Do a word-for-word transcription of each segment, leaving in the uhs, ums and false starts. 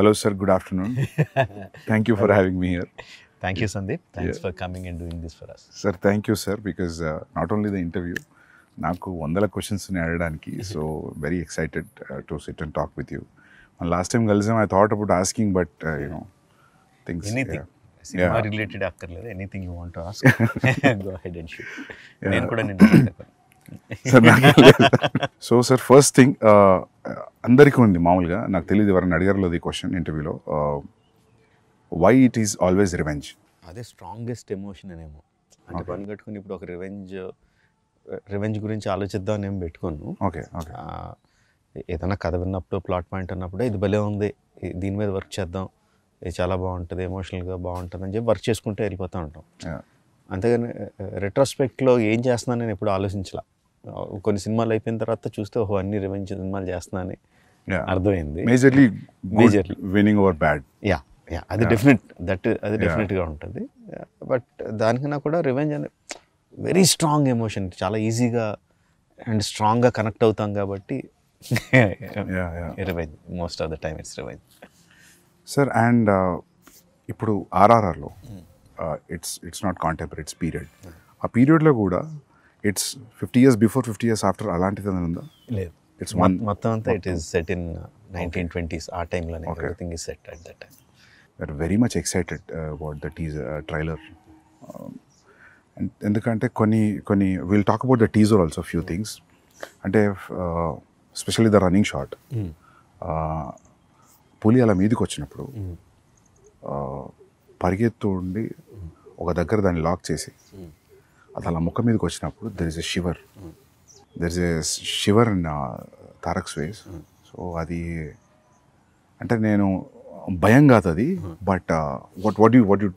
Hello sir, good afternoon. Thank you for having me here. Thank you, Sandeep. Thanks yeah. for coming and doing this for us. Sir, thank you sir, because uh, not only the interview, Naaku one hundred questions ni adadaniki, so very excited uh, to sit and talk with you. And last time Galisam, I thought about asking, but uh, you know, things. Anything. Yeah. Cinema yeah. related after anything you want to ask, go ahead and shoot. Yeah. Sir, so sir, first thing, uh, Andarikundi Maulga, Naktheli Devar Nadigarlo the question interview lo, uh, why it is always revenge? That's the strongest emotion anemo. And one got kuni put revenge, revenge gurin chala chidda name betkonu. Okay, okay. Etana kadavina apto plot point anappudu idu bale undi deen meeda work cheddam. ఇది చాలా బాగుంటుంది, ఎమోషనల్గా బాగుంటుంది అని చెప్పి work చేసుకుంటే వెళ్ళిపోతూ ఉంటాం. అంతేగాని రెట్రోస్పెక్ట్లో ఏం చేస్తున్నాను నేను ఎప్పుడు ఆలోచించలా. కొన్ని సినిమాలు అయిపోయిన తర్వాత చూస్తే ఓహో అన్ని రివెంజ్ సినిమాలు చేస్తున్నా అని అర్థమైంది. Majorly majorly winning over bad. Yeah yeah అది డెఫినెట్ దట్ అది డెఫినెట్గా ఉంటుంది. బట్ దానికన్నా కూడా రివెంజ్ అనే వెరీ స్ట్రాంగ్ ఎమోషన్, చాలా ఈజీగా అండ్ స్ట్రాంగ్గా కనెక్ట్ అవుతాం కాబట్టి revenge most of the time it's revenge. Sir, and ఇప్పుడు ఆర్ఆర్ఆర్లో it's it's not contemporary, it's period. ఆ పీరియడ్లో కూడా it's fifty years before, fifty years after అలాంటిది ఏదైనా ఉందా? లేదు, ఇట్స్ మొత్తం అంతా it is set in nineteen twenties ఆ టైంలోనే. Everything is set at that time. We are very much excited about the teaser trailer. ఎందుకంటే కొన్ని కొన్ని will talk about the teaser also few things. అంటే స్పెషల్లీ ద రన్నింగ్ షాట్, పులి అలా మీదకి వచ్చినప్పుడు పరిగెత్తు ఉండి ఒక దగ్గర దాన్ని లాక్ చేసి అది అలా ముఖం మీదకి వచ్చినప్పుడు there is a shiver, there is a shiver in Tarak's ways. So అది అంటే నేను భయం కాదు అది, but what what you what you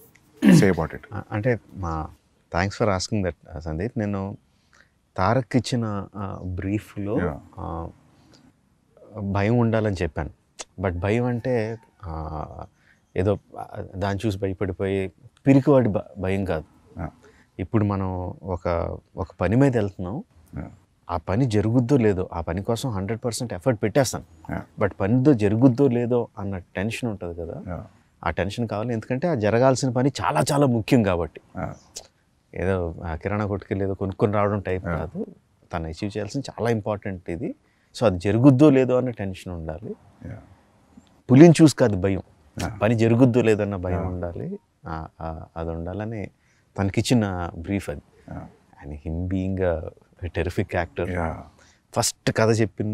say about it? అంటే మా thanks for asking that Sandeep. నేను తారక్ ఇచ్చిన బ్రీఫ్లో భయం ఉండాలని చెప్పాను, బట్ భయం అంటే ఏదో దాన్ని చూసి భయపడిపోయి పిరికివాడి భయం కాదు. ఇప్పుడు మనం ఒక ఒక పని మీద వెళ్తున్నాం, ఆ పని జరుగుద్దో లేదో, ఆ పని కోసం హండ్రెడ్ పర్సెంట్ ఎఫర్ట్ పెట్టేస్తాం, బట్ పనితో జరుగుద్దో లేదో అన్న టెన్షన్ ఉంటుంది కదా. ఆ టెన్షన్ కావాలి, ఎందుకంటే ఆ జరగాల్సిన పని చాలా చాలా ముఖ్యం కాబట్టి. ఏదో కిరాణా కొట్టుకెళ్ళి ఏదో కొనుక్కొని రావడం టైప్ కాదు, తను అచీవ్ చేయాల్సిన చాలా ఇంపార్టెంట్ ఇది. సో అది జరుగుద్దో లేదో అన్న టెన్షన్ ఉండాలి. పులిని చూసి కాదు భయం, పని జరుగుద్దో లేదన్న భయం ఉండాలి, అది ఉండాలని తనకిచ్చిన బ్రీఫ్ అది. And him being terrific actor, first కథ చెప్పిన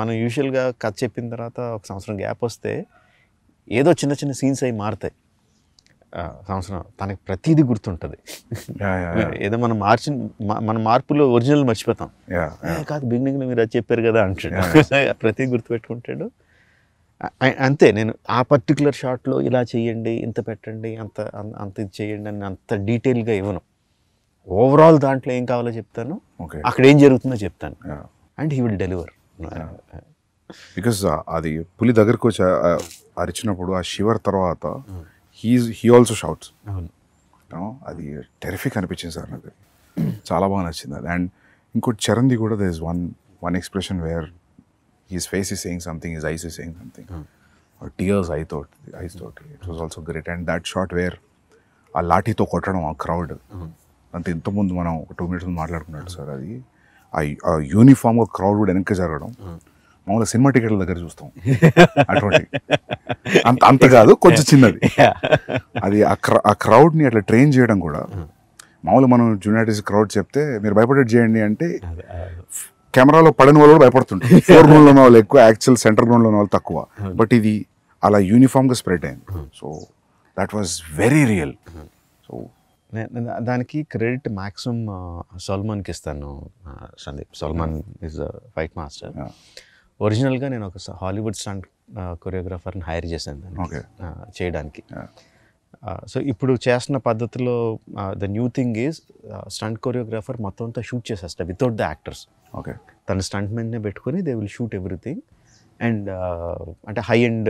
మనం యూజువల్గా కథ చెప్పిన తర్వాత ఒక సంవత్సరం గ్యాప్ వస్తే ఏదో చిన్న చిన్న సీన్స్ అవి మారుతాయి. సంవత్సరం తనకి ప్రతిదీ గుర్తుంటుంది. ఏదో మనం మార్చి మన మార్పులో ఒరిజినల్ మర్చిపోతాం కాదు, బిగినింగ్లో మీరు అది చెప్పారు కదా అంటాడు, ప్రతిదీ గుర్తుపెట్టుకుంటాడు. అంతే, నేను ఆ పర్టికులర్ షాట్లో ఇలా చేయండి, ఇంత పెట్టండి, అంత అంత ఇది చేయండి అని అంత డీటెయిల్గా ఇవ్వను. ఓవరాల్ దాంట్లో ఏం కావాలో చెప్తాను, అక్కడ ఏం జరుగుతుందో చెప్తాను, and he will deliver. Because అది పులి దగ్గరకు వచ్చి అరిచినప్పుడు ఆ షివర్ తర్వాత హీ హీ ఆల్సో షౌట్స్, అది టెరిఫిక్ అనిపించింది సార్ నాకు, చాలా బాగా నచ్చింది అది. అండ్ ఇంకోటి చరణ్ది కూడా, there is one one expression where his face is saying something, his eyes is saying something, mm. or tears I thought, I thought it was also great. And that shot where a lathi to kottadam a crowd, ante inta mundu mana two minutes maatladukunnadu sir, adi a uniform of crowd would encourage aradam మామూలు cinema టికెట్ల దగ్గర చూస్తాం అటువంటి, అంత అంత కాదు కొంచెం చిన్నది అది. ఆ క్రౌడ్ని అట్లా ట్రైన్ చేయడం కూడా, మామూలు మనం జూనియర్ క్రౌడ్ చెప్తే మీరు భయపడేట్ చేయండి అంటే కెమెరాలో పడిన వాళ్ళు కూడా భయపడుతుంటారు. ఫోర్ గ్రౌండ్లో ఉన్న వాళ్ళు ఎక్కువ, యాక్చువల్ సెంటర్ గ్రౌండ్లో ఉన్న వాళ్ళు తక్కువ, బట్ ఇది అలా యూనిఫామ్గా స్ప్రెడ్ అయింది. So that was very real. So దానికి క్రెడిట్ మ్యాక్సిమం సల్మాన్కి ఇస్తాను Sandeep. Salman is a fight master. ఒరిజినల్గా నేను ఒక హాలీవుడ్ స్టంట్ కొరియోగ్రాఫర్ని హైర్ చేశాను దాన్ని చేయడానికి. సో ఇప్పుడు చేస్తున్న పద్ధతిలో the new thing is stunt choreographer మొత్తం అంతా షూట్ చేసేస్తా వితౌట్ ద యాక్టర్స్. ఓకే, తన స్టంట్ మెన్నే పెట్టుకొని they will shoot everything. And అంటే హై అండ్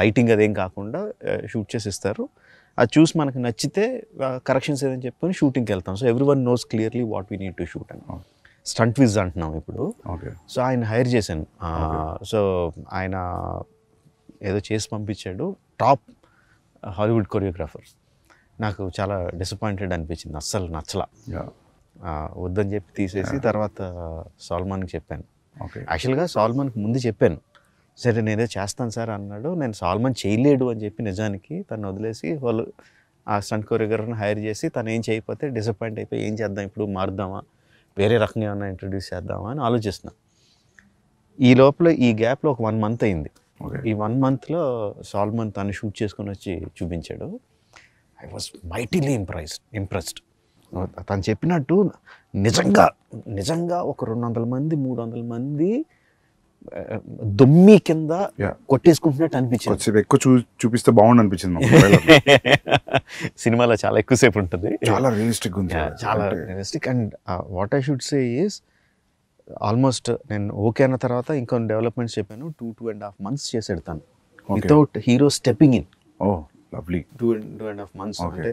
లైటింగ్ అదేం కాకుండా షూట్ చేసిస్తారు. అది చూసి మనకు నచ్చితే కరెక్షన్స్ ఏదని చెప్పుకొని షూటింగ్కి వెళ్తాం. So every one knows clearly what we need to shoot అని, స్టంట్ విజ్ అంటున్నాం ఇప్పుడు. సో ఆయన హైర్ చేశాను. సో ఆయన ఏదో చేసి పంపించాడు, టాప్ హాలీవుడ్ కొరియోగ్రాఫర్. నాకు చాలా డిసప్పాయింటెడ్ అనిపించింది, అస్సలు నచ్చలా. వద్దని చెప్పి తీసేసి తర్వాత సాల్మాన్కి చెప్పాను. యాక్చువల్గా సాల్మాన్కి ముందు చెప్పాను, సరే నేనేదో చేస్తాను సార్ అన్నాడు. నేను సాల్మాన్ చేయలేడు అని చెప్పి నిజానికి తను వదిలేసి వాళ్ళు ఆ స్టంట్ కొరియోగ్రాఫర్ని హైర్ చేసి తను ఏం చేయకపోతే డిసప్పాయింట్ అయిపోయి ఏం చేద్దాం ఇప్పుడు, మారుద్దామా, వేరే రకంగా ఏమైనా ఇంట్రడ్యూస్ చేద్దామా అని ఆలోచిస్తున్నాను. ఈ లోపల ఈ గ్యాప్లో ఒక వన్ మంత్ అయింది. ఈ వన్ మంత్లో సాల్మాన్ తను షూట్ చేసుకొని వచ్చి చూపించాడు. I was mightily impressed impressed తను చెప్పినట్టు నిజంగా నిజంగా ఒక రెండు వందల మంది మూడు వందల మంది దొమ్మి కింద కొట్టేసుకుంటున్నట్టు అనిపించింది. ఎక్కువ చూ చూపిస్తే బాగుండు అనిపించింది. సినిమాలో చాలా ఎక్కువసేపు ఉంటుంది, చాలా రియలిస్టిక్ ఉంది, చాలా realistic. And what I should say is almost నేను ఓకే అన్న తర్వాత ఇంకొన్ని డెవలప్మెంట్స్ చెప్పాను. Two two and half months చేసాడు తను without hero stepping in. Oh lovely. Two two and half months అంటే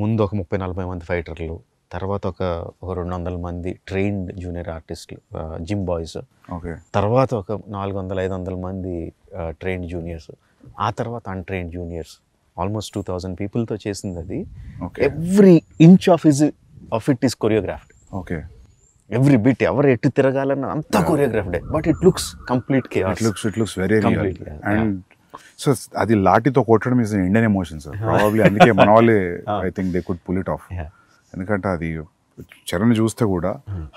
ముందు ఒక ముప్పై నలభై మంది ఫైటర్లు, తర్వాత ఒక ఒక రెండు వందల మంది ట్రైన్డ్ జూనియర్ ఆర్టిస్టులు జిమ్ బాయ్స్, తర్వాత ఒక నాలుగు వందల ఐదు వందల మంది ట్రైన్డ్ జూనియర్స్, ఆ తర్వాత untrained juniors, almost two thousand పీపుల్తో చేసింది అది. Every inch of is of it is choreographed. Okay, every bit, ఎవరు ఎటు తిరగాలన్న అంతా choreographed. But it looks complete chaos. It looks it looks very complete. And so అది లాఠీతో కొట్టడం is Indian emotion sir, probably అందుకే మన వాళ్ళే I think they could pull it off. ఎందుకంటే అది చరణ్ చూస్తే కూడా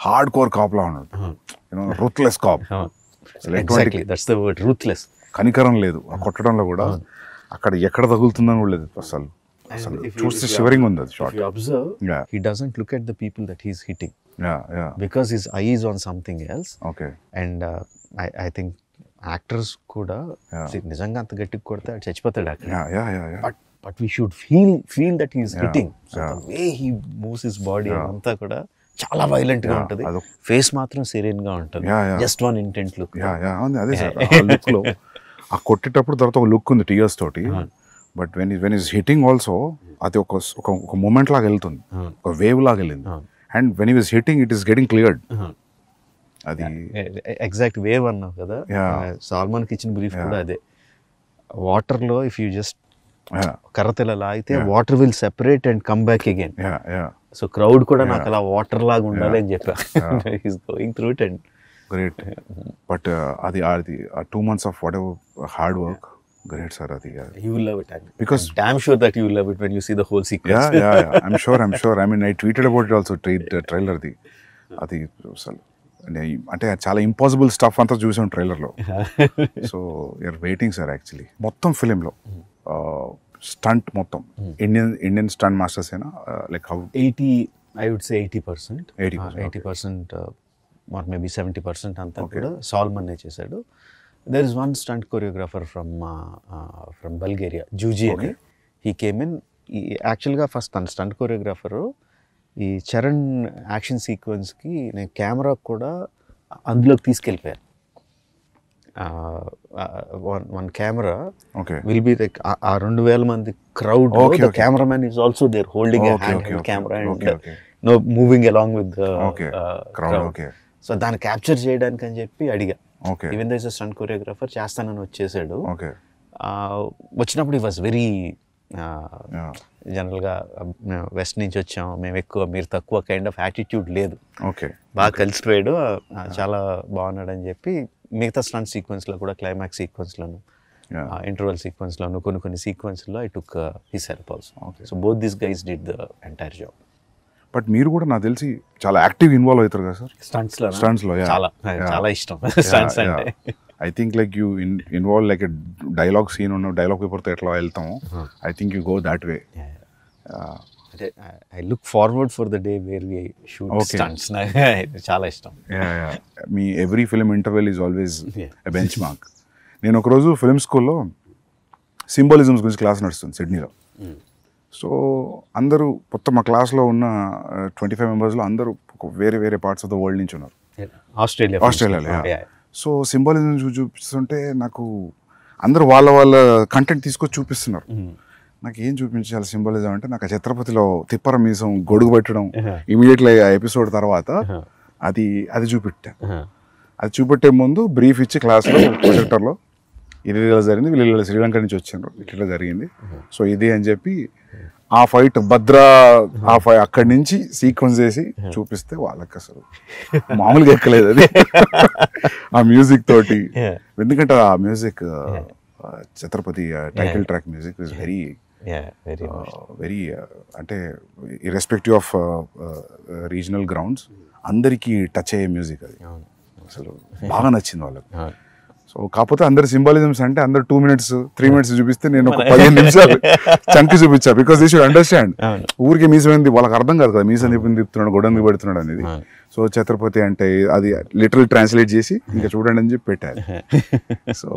హార్డ్ కోర్ కాప్లా ఉన్నాడు, రూత్లెస్ కాప్, రూత్లెస్, కనికరం లేదు ఆ కొట్టడంలో కూడా. అక్కడ ఎక్కడ తగులుతుందని కూడా లేదు అసలు. అసలు చూస్తే షివరింగ్ ఉంది అది shot. Observe, he doesn't look at the people that he is hitting. Yeah, yeah. Because his eye is on something else. Okay. And uh, I, I think actors kuda, see, nijanga anta gatti kodte adu chachipothadu actor. Yeah, yeah, yeah. But but we should feel feel that he is yeah, hitting. So yeah. The way he moves his body anta kuda చాలా violent గా ఉంటది, face మాత్రం సీరియన్ గా ఉంటది. Just one intent look. Yeah, yeah. And that is a look lo. ఆ కొట్టేటప్పుడు తర్వాత ఒక లుక్ ఉంది టీయర్స్ తోటి. But when he when he is hitting also, అది ఒక ఒక మూమెంట్ లాగా వెళ్తుంది, ఒక వేవ్ లాగా వెళ్ళింది. And when he was hitting, it is getting cleared. Uh-huh. Adi yeah, exact wave anna kada. Yeah. Salman kitchen brief kuda ade. Water lo, if you just yeah. karatela laite, yeah. water will separate and come back again. Yeah, yeah. So crowd kuda yeah. nakala water lag undale ani cheppa. He is going through it and great. Yeah. But uh, adi adi uh, two months of whatever hard work. Yeah. Great sir, adi yeah. You will love it. I'm, because I'm damn sure that you will love it when you see the whole sequence. Yeah, yeah, yeah. I'm sure, I'm sure. I mean, I tweeted about it also, tra uh, trailer di adi asal ante chaala impossible stuff anta chusam trailer lo. So we are waiting sir actually. Mottham film lo uh, stunt mottham Indian Indian stunt masters ena uh, like how eighty I would say eighty percent eighty percent eighty percent uh, or maybe seventy percent anta kuda Salman ne chesadu. There is one stunt choreographer from uh, uh, from Bulgaria, Jr okay. He came in. He actually ga first stunt choreographer ee Charan action sequence ki ne camera kuda andloki teeskelipayar. Uh, uh, one one camera okay. will be like a two thousand mandi crowd okay, okay. The cameraman is also there holding okay, a hand okay, and okay, camera and okay, okay. Uh, no moving along with the okay. uh, crowd, crowd. Okay. So dan capture cheyadaniki ani cheppi adiga. Okay. Even though he's a stunt choreographer, చేస్తానని వచ్చేసాడు. Okay. వచ్చినప్పుడు he was very జనరల్గా west నుంచి వచ్చాము మేము, ఎక్కువ మీరు తక్కువ కైండ్ ఆఫ్ యాటిట్యూడ్ లేదు. ఓకే, బాగా కలిసిపోయాడు, చాలా బాగున్నాడు అని చెప్పి మిగతా స్టంట్ సీక్వెన్స్లో కూడా క్లైమాక్స్ సీక్వెన్స్లోను ఇంటర్వల్ సీక్వెన్స్లోను కొన్ని కొన్ని సీక్వెన్స్లో I took his help also. So both this guys did the entire job. But మీరు కూడా నాకు తెలిసి చాలా యాక్టివ్ ఇన్వాల్వ్ అవుతారు కదా సార్ స్టంట్స్ లో? స్టంట్స్ లో చాలా చాలా ఇష్టం స్టంట్స్ అంటే. I think like you involve like dialogue scene ఉన్న డైలాగ్ పేపర్తో ఎట్లా వెళ్తాము, I think you go that way. అంటే I look forward for the day where we shoot stunts. చాలా ఇష్టం. మీ every film interval is always a benchmark. నేను ఒకరోజు ఫిల్మ్ స్కూల్లో సింబాలిజమ్స్ గురించి క్లాస్ నడుస్తుంది సిడ్నీలో. సో అందరూ మొత్తం మా క్లాస్లో ఉన్న ట్వంటీ ఫైవ్ మెంబర్స్లో అందరూ వేరే వేరే పార్ట్స్ ఆఫ్ ద వరల్డ్ నుంచి ఉన్నారు, ఆస్ట్రేలియా ఆస్ట్రేలియాలో. సో సింబాలిజం చూపిస్తుంటే నాకు అందరూ వాళ్ళ వాళ్ళ కంటెంట్ తీసుకొచ్చి చూపిస్తున్నారు. నాకు ఏం చూపించాలి సింబాలిజం అంటే నాకు ఛత్రపతిలో తిప్పర మీసం గొడుగు పెట్టడం ఇమీడియట్లీ ఆ ఎపిసోడ్ తర్వాత అది అది చూపెట్టాను. అది చూపెట్టే ముందు బ్రీఫ్ ఇచ్చి క్లాస్లో ప్రొజెక్టర్లో ఇది ఇలా జరిగింది, వీళ్ళు ఇలా శ్రీలంక నుంచి వచ్చిండ్రు, ఇట్లా జరిగింది. సో ఇది అని చెప్పి ఆ ఫైట్ భద్ర ఆ ఫైట్ అక్కడి నుంచి సీక్వెన్స్ చేసి చూపిస్తే వాళ్ళకి అసలు మామూలుగా ఎక్కలేదు అది ఆ మ్యూజిక్ తోటి. ఎందుకంటే ఆ music Chhatrapati title track music is very very అంటే ఇర్రెస్పెక్టివ్ ఆఫ్ రీజనల్ గ్రౌండ్స్ అందరికీ టచ్ అయ్యే మ్యూజిక్ అది. అసలు బాగా నచ్చింది వాళ్ళకి. సో కాకపోతే అందరు సింబాలిజమ్స్ అంటే అందరు టూ మినిట్స్ త్రీ మినిట్స్ చూపిస్తే నేను ఒక పదిహేను నిమిషాలు చంకి చూపించా. బికాస్ దే షుడ్ అండర్స్టాండ్ ఊరికి మీసేంది వాళ్ళకి అర్థం కాదు కదా, మీసం చెప్పింది తిప్పుతున్నాడు గొడవ పెడుతున్నాడు అనేది. సో ఛత్రపతి అంటే అది లిటరల్ ట్రాన్స్లేట్ చేసి ఇంకా చూడండి అని చెప్పి పెట్టాలి. సో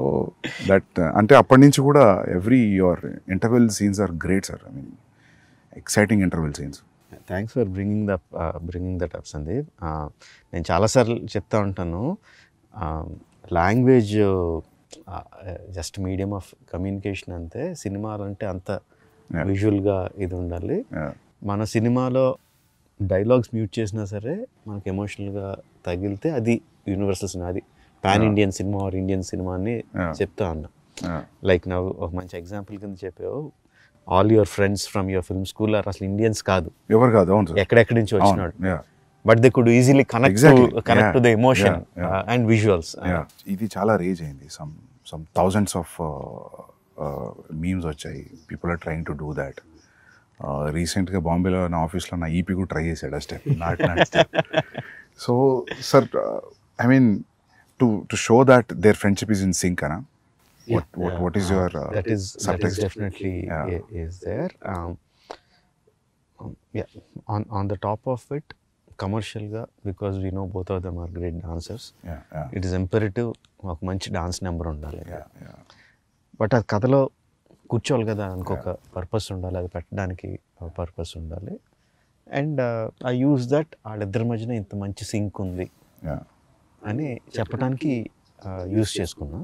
దట్ అంటే అప్పటి నుంచి కూడా every your interval scenes are great sir, I mean exciting interval scenes. Thanks for bringing the bringing that up Sandeep. నేను చాలాసార్లు చెప్తా ఉంటాను language just medium of communication అంతే, సినిమాలు అంటే అంత విజువల్గా ఇది ఉండాలి. మన సినిమాలో డైలాగ్స్ మ్యూట్ చేసినా సరే మనకు ఎమోషనల్గా తగిలితే అది యూనివర్సల్ సినిమా, అది పాన్ ఇండియన్ సినిమా ఆర్ ఇండియన్ సినిమా అని చెప్తా అన్నా. లైక్ నాకు ఒక మంచి ఎగ్జాంపుల్ కింద చెప్పావు, all your friends from your film school are అసలు ఇండియన్స్ కాదు, ఎవరు కాదు, ఎక్కడెక్కడి నుంచి వచ్చినాడు, but they could easily connect connect to the emotion and visuals. ఇది చాలా రేజ్ అయింది, some some thousands of memes వచ్చాయి, people are trying to do that. రీసెంట్గా బాంబేలో నా ఆఫీస్లో నా ఈపీ కూడా ట్రై చేశాడు ఆ step, not not step. So sir I mean to to show that there friendship is in sync అనా, what what is your subject? Definitely is there on on the top of it కమర్షియల్గా, because we know both of them are great dancers, it is imperative ఒక మంచి dance number ఉండాలి. But అది కథలో కూర్చోవాలి కదా, అనుకొక purpose ఉండాలి, అది పెట్టడానికి పర్పస్ ఉండాలి. అండ్ ఐ యూజ్ దట్ వాళ్ళిద్దరి మధ్యన ఇంత మంచి సింక్ ఉంది అని చెప్పడానికి యూజ్ చేసుకున్నా.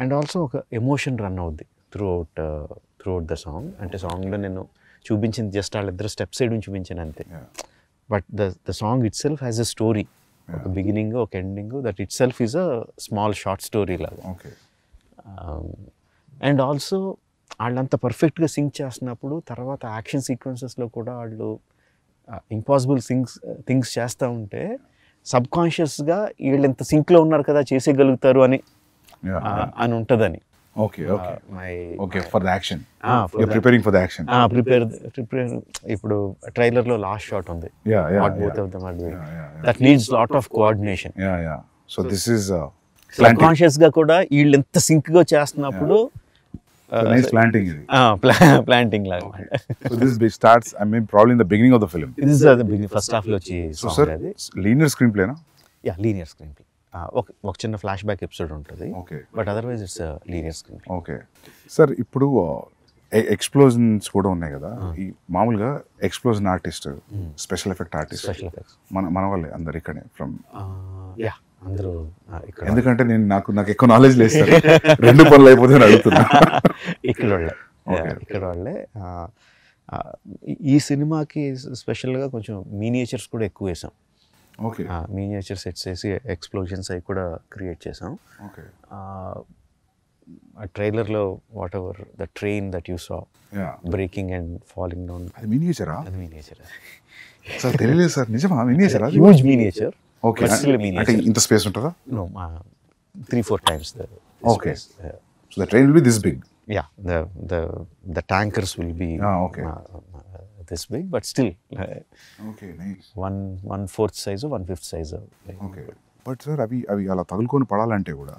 అండ్ ఆల్సో ఒక ఎమోషన్ రన్ అవుద్ది throughout throughout the song. అంటే సాంగ్లో నేను చూపించింది జస్ట్ వాళ్ళిద్దరు స్టెప్ సైడ్ నుంచి చూపించాను అంతే, but the the song itself has a story, ఒక బిగినింగ్ ఒక ending, that itself is a small short story లాగా. అండ్ ఆల్సో వాళ్ళంతా పర్ఫెక్ట్గా సింక్ చేస్తున్నప్పుడు తర్వాత యాక్షన్ సీక్వెన్సెస్లో కూడా వాళ్ళు ఇంపాసిబుల్ థింగ్స్ థింగ్స్ చేస్తూ ఉంటే సబ్కాన్షియస్గా వీళ్ళు ఎంత సింక్లో ఉన్నారు కదా చేసేయగలుగుతారు అని అని ఉంటుందని. Okay, okay. Uh, my, okay, for the action. Ah, for You're that. preparing for the action. Ah, prepare, prepare. Ippudu trailer lo last shot on the. Yeah, yeah. What yeah, both yeah. of them are doing. Yeah, yeah, yeah. That needs lot of coordination. Yeah, yeah. So, so this is. Uh, subconscious ga kuda ill enta sync ga chestunappudu. So nice planting. Ah, pl- planting la. Okay. So this starts. I mean, probably in the beginning of the film. This is uh, the beginning, first half lo chi. So sir, linear screenplay na? Yeah, linear screenplay. ఒక చిన్న flashback episode ఉంటుంది, but otherwise it's linear screen. Okay sir, ఇప్పుడు explosions కూడా ఉన్నాయి కదా, ఈ మామూలుగా explosion artist special effect artist మన మన వాళ్ళే అందరు ఇక్కడే ఫ్రమ్ అందరూ. ఎందుకంటే నేను నాకు నాకు ఎక్కువ నాలెడ్జ్ లేదు, రెండు పనులు అయిపోతే అడుగుతున్నా. ఇక్కడ వాళ్ళే ఇక్కడ వాళ్ళే ఈ సినిమాకి స్పెషల్గా కొంచెం మినియేచర్స్ కూడా ఎక్కువ వేసాం. ఓకే, మినియేచర్ సెట్స్ చేసి ఎక్స్ప్లోజన్స్ అవి కూడా క్రియేట్ చేసాం. ఓకే, ట్రైలర్లో whatever the train that you saw breaking and falling down, అది మినియేచరా? అది మినియేచరా సార్, తెలియలేదు సార్. నిజమా? మినియేచరా? Huge miniature. ఓకే, అంటే ఇంత స్పేస్ ఉంటుందా? No, three four times the. Okay, so the train will be this big. Yeah, the the the tankers will be okay this big, but still uh, okay nice one one fourth size or one fifth size of, like, okay. But sir, avi avi ala tagulkonu padalante kuda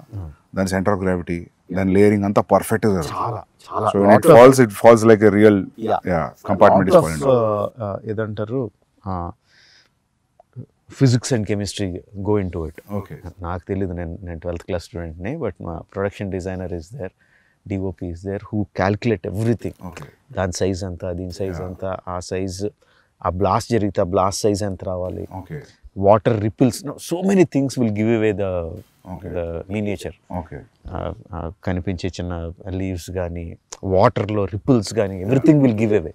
dan center of gravity dan layering anta perfect sir, chaala chaala. So when it falls it falls like a real yeah, yeah compartment is falling. Edantaru physics and chemistry go into it. Okay, naaku teliyadu, nen nen twelfth class student ne, but my production designer is there, D O P is there, who calculate everything. Okay, దాని size అంతా, దీని size అంతా, ఆ size, ఆ blast జరిగితే ఆ blast size ఎంత రావాలి, water ripples, so many things will give away the miniature. కనిపించే చిన్న లీవ్స్ కానీ, వాటర్లో రిపిల్స్ కానీ, everything will give away.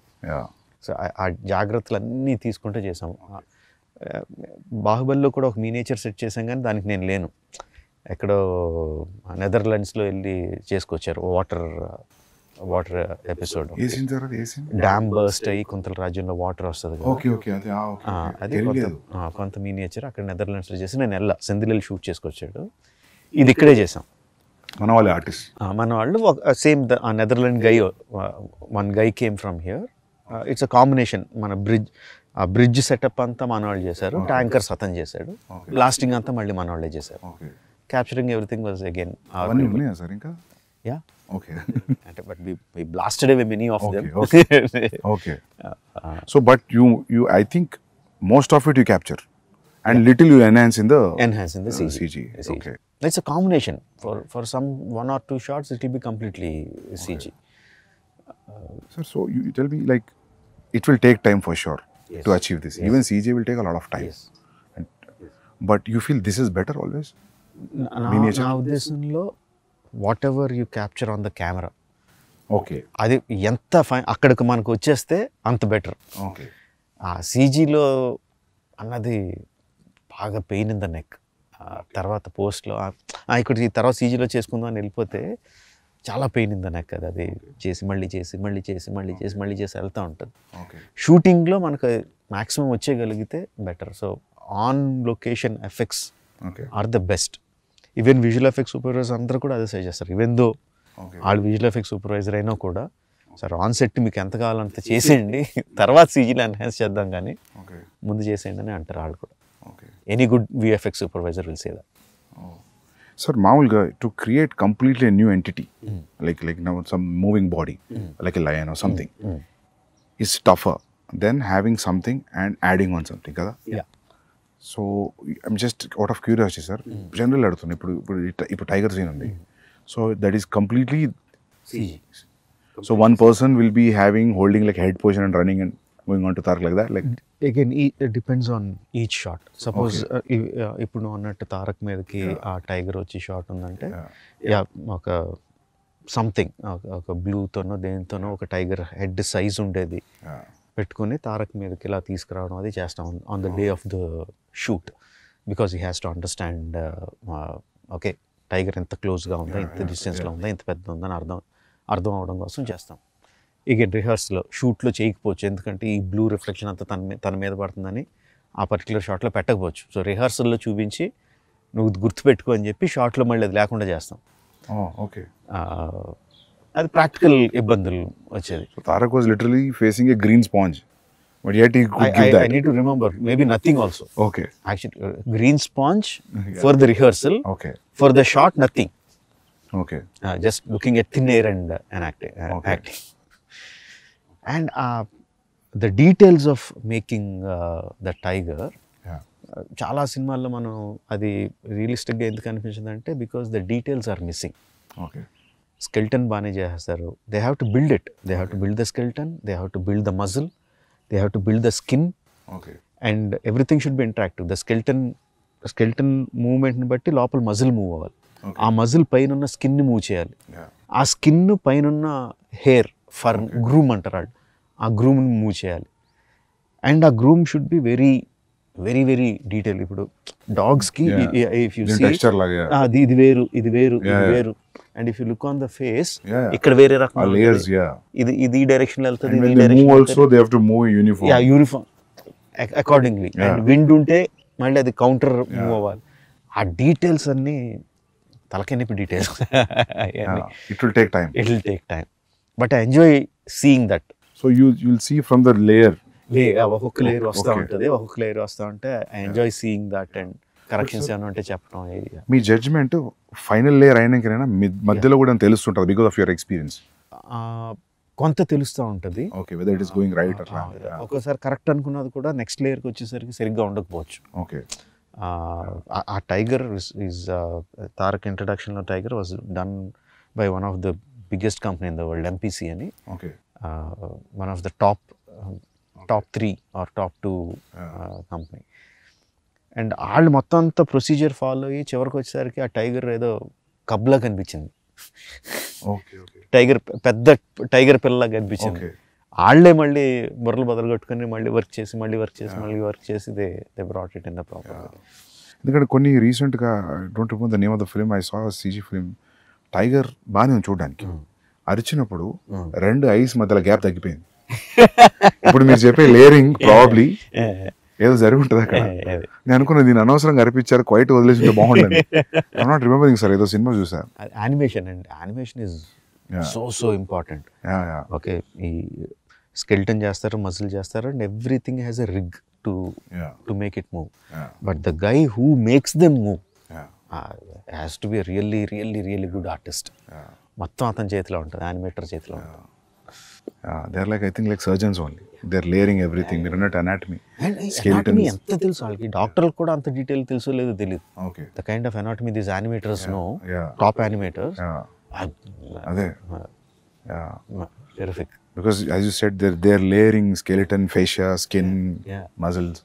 So ఆ జాగ్రత్తలు అన్నీ తీసుకుంటూ చేసాము. బాహుబలిలో కూడా ఒక మినియేచర్ సెట్ చేసాం కానీ దానికి నేను లేను, ఎక్కడో నెదర్లాండ్స్లో వెళ్ళి చేసుకొచ్చారు. Water water episode dam burst అయ్యి కొంత రాజ్యంలో వాటర్ వస్తుంది, అది కొంత మీనియేచర్ అక్కడ నెదర్లాండ్స్లో చేసి నేను వెళ్ళా సెంధిల్ షూట్ చేసుకొచ్చాడు. ఇది ఇక్కడే చేసాం. మన వాళ్ళు ఆర్టిస్ట్ మన వాళ్ళు same Netherland guy one guy came from here. It's a combination. మన బ్రిడ్జ్ ఆ బ్రిడ్జ్ సెటప్ అంతా మనవాళ్ళు చేశారు, ట్యాంకర్స్ అతను చేశాడు, బ్లాస్టింగ్ అంతా మళ్ళీ మనవాళ్ళే చేశారు. Capturing everything was again yeah okay అంటే but we we blasted away many of them. Okay so but you you I think most of it you capture and little you enhance in the enhance in the uh, C G. C G okay, it's a combination. For for some one or two shots it will be completely C G. Okay. uh, sir, so you, you tell me, like, it will take time for sure. Yes. To achieve this. Yes. Even C G will take a lot of time. Yes. And, yes. But you feel this is better always now, miniature now this lo whatever you capture on the camera. Okay, adi enta akkadiki manaku vacheste anta better. Okay. Ah uh, C G lo annadi బాగా pain in the neck. తర్వాత పోస్ట్లో ఇక్కడ ఈ తర్వాత సీజీలో చేసుకుందాం అని వెళ్ళిపోతే చాలా పెయిన్ ఇన్ ద నెక్. అది అది చేసి మళ్ళీ చేసి మళ్ళీ చేసి మళ్ళీ చేసి మళ్ళీ చేసి వెళ్తూ ఉంటుంది. షూటింగ్లో మనకు మ్యాక్సిమం వచ్చేయగలిగితే better. So on location effects are the best. Even visual effects supervisor అందరూ కూడా అదే సజెస్ట్ చేస్తారు. ఈవెన్ దో వాళ్ళు విజువల్ ఎఫెక్ట్స్ సూపర్వైజర్ అయినా కూడా సార్ ఆన్ సెట్ మీకు ఎంత కావాలంత చేసేయండి, తర్వాత సీజీలో ఎన్హాన్స్ చేద్దాం కానీ ముందు చేసేయండి అని అంటారు వాళ్ళు కూడా. Okay. Any good V F X supervisor will say that. Oh. Sir, Maulga, to create completely a new entity, mm. like like now some moving body, mm. like a lion or something, mm. Mm. is tougher than having something and adding on something, kada? Yeah. So, I'm just out of curiosity, sir. Mm. General aduthunna, ippudu ippudu tiger scene undi. So, that is completely C G. So, one person will be having, holding like head position and running and going on to Tarak like that, like again e, it depends on each shot. Suppose ippudu onnattu Tarak mediki aa tiger ochi shot undante yeah oka something oka blue tono dentono oka tiger head size undedi pettukoni Tarak mediki ila teeskuravadam adi chestam on the day of the shoot, because he has to understand uh, okay tiger enta close ga unda enta distance lo unda enta pedda unda ardham ardham avadam kosam chestam. ఇక rehearsal షూట్లో చేయకపోవచ్చు, ఎందుకంటే ఈ blue reflection అంతా తన తన మీద పడుతుందని ఆ పర్టికులర్ షాట్లో పెట్టకపోవచ్చు. సో రిహర్సల్లో చూపించి నువ్వు గుర్తుపెట్టుకో అని చెప్పి షాట్లో మళ్ళీ అది లేకుండా చేస్తాం. ఓకే, అది ప్రాక్టికల్ ఇబ్బందులు వచ్చేది. Tarak was literally facing a green sponge, but yet he could give that. I need to remember maybe nothing also. Okay, actually green sponge for the rehearsal. Okay, for the shot nothing. Okay, just looking at thin air and and acting. And uh, the details of making uh, the tiger, chaala cinemallo manu adi realistic ga enduku anipinchindi ante because the details are missing. Okay, skeleton bane chestaru, they have to build it. They have to build the skeleton, they have to build the muscle, they have to build the skin. Okay, and everything should be interactive. The skeleton skeleton movement ni batti lopal muscle move avali. Okay, aa muscle pain unna skin ni move cheyali. Yeah, aa skin pain unna hair fur groom అంటారు, ఆ గ్రూమ్ని move చేయాలి. And ఆ groom should be very very very detail. ఇప్పుడు డాగ్స్కి ఇది వేరు ఇది వేరు ఇది వేరు. And if you look on the face ఇక్కడ వేరే రకం, ఇది ఇది డైరెక్షన్ వెళ్తుంది, యూనిఫామ్ అకార్డింగ్లీ. అండ్ విండ్ ఉంటే మళ్ళీ అది కౌంటర్ మూవ్ అవ్వాలి. ఆ డీటెయిల్స్ అన్ని తలకెనిపి details. It will take time, it will take time. But I enjoy seeing that. So you you'll see from the layer. Yeah, ఒక్కొక్క లేయర్ వస్తూ ఉంటుంది, ఒక్కొక్క లేయర్ వస్తూ ఉంటే I enjoy seeing that and corrections ఏమైనా ఉంటే చెప్పడం. మీ జడ్జ్మెంట్ ఫైనల్ లేయర్ అయినాకైనా మధ్యలో కూడా తెలుస్తుంటుంది బికాస్ ఆఫ్ యువర్ ఎక్స్పీరియన్స్. కొంత తెలుస్తూ ఉంటుంది. Okay, whether it is going right or wrong. ఒక్కోసారి కరెక్ట్ అనుకున్నది కూడా నెక్స్ట్ లేయర్కి వచ్చేసరికి సరిగ్గా ఉండకపోవచ్చు. ఓకే, ఆ టైగర్ ఈజ్ తారక్ ఇంట్రడక్షన్లో tiger was done by one of the biggest company in the world, M P C and E. Okay, uh, one of the top uh, okay. top three or top two uh, yeah. company. And all matanta procedure follow ayi chevarku vachesariki aa tiger edo kabla kanipichindi. Okay, okay, tiger pedda tiger pilla kanipichindi. Okay, alle malli morlu badal gottukoni malli work chesi malli work chesi malli work chesi they they brought it in the proper way. ఎందుకంటే కొన్ని రీసెంట్గా don't remember the name of the film, I saw CG film tiger బాగానే ఉంది చూడడానికి, అరిచినప్పుడు రెండు ice మధ్యలో gap తగ్గిపోయింది. ఇప్పుడు మీరు చెప్పే లేరింగ్ ప్రాబ్లీ ఏదో జరిగి ఉంటుంది అక్కడ. నేను అనుకున్నా దీన్ని అనవసరంగా అరిపించారు, క్వైట్ వదిలేసి బాగుంటుంది. ఐఎమ్ నాట్ రిమెంబరింగ్ సార్, ఏదో సినిమా చూసాను. Animation and animation is so so important. Okay, ఈ స్కెల్టన్ చేస్తారు, మజిల్ చేస్తారు, and everything has a rig to to make it move. But the guy who makes them move has to be really really really good artist. మొత్తం అతని చేతిలో ఉంటుంది, animator చేతిలో ఉంటుంది. They are like I think like surgeons only, they are layering everything. మీరు అన్నట్టు anatomy skeleton ఎంత తెలుసు వాళ్ళకి, డాక్టర్లకు కూడా అంత డీటెయిల్ తెలుసో లేదో తెలియదు. Okay, the kind of anatomy these animators know, top animators. అదే terrific, because as you said they they are layering skeleton, fascia, skin, muscles,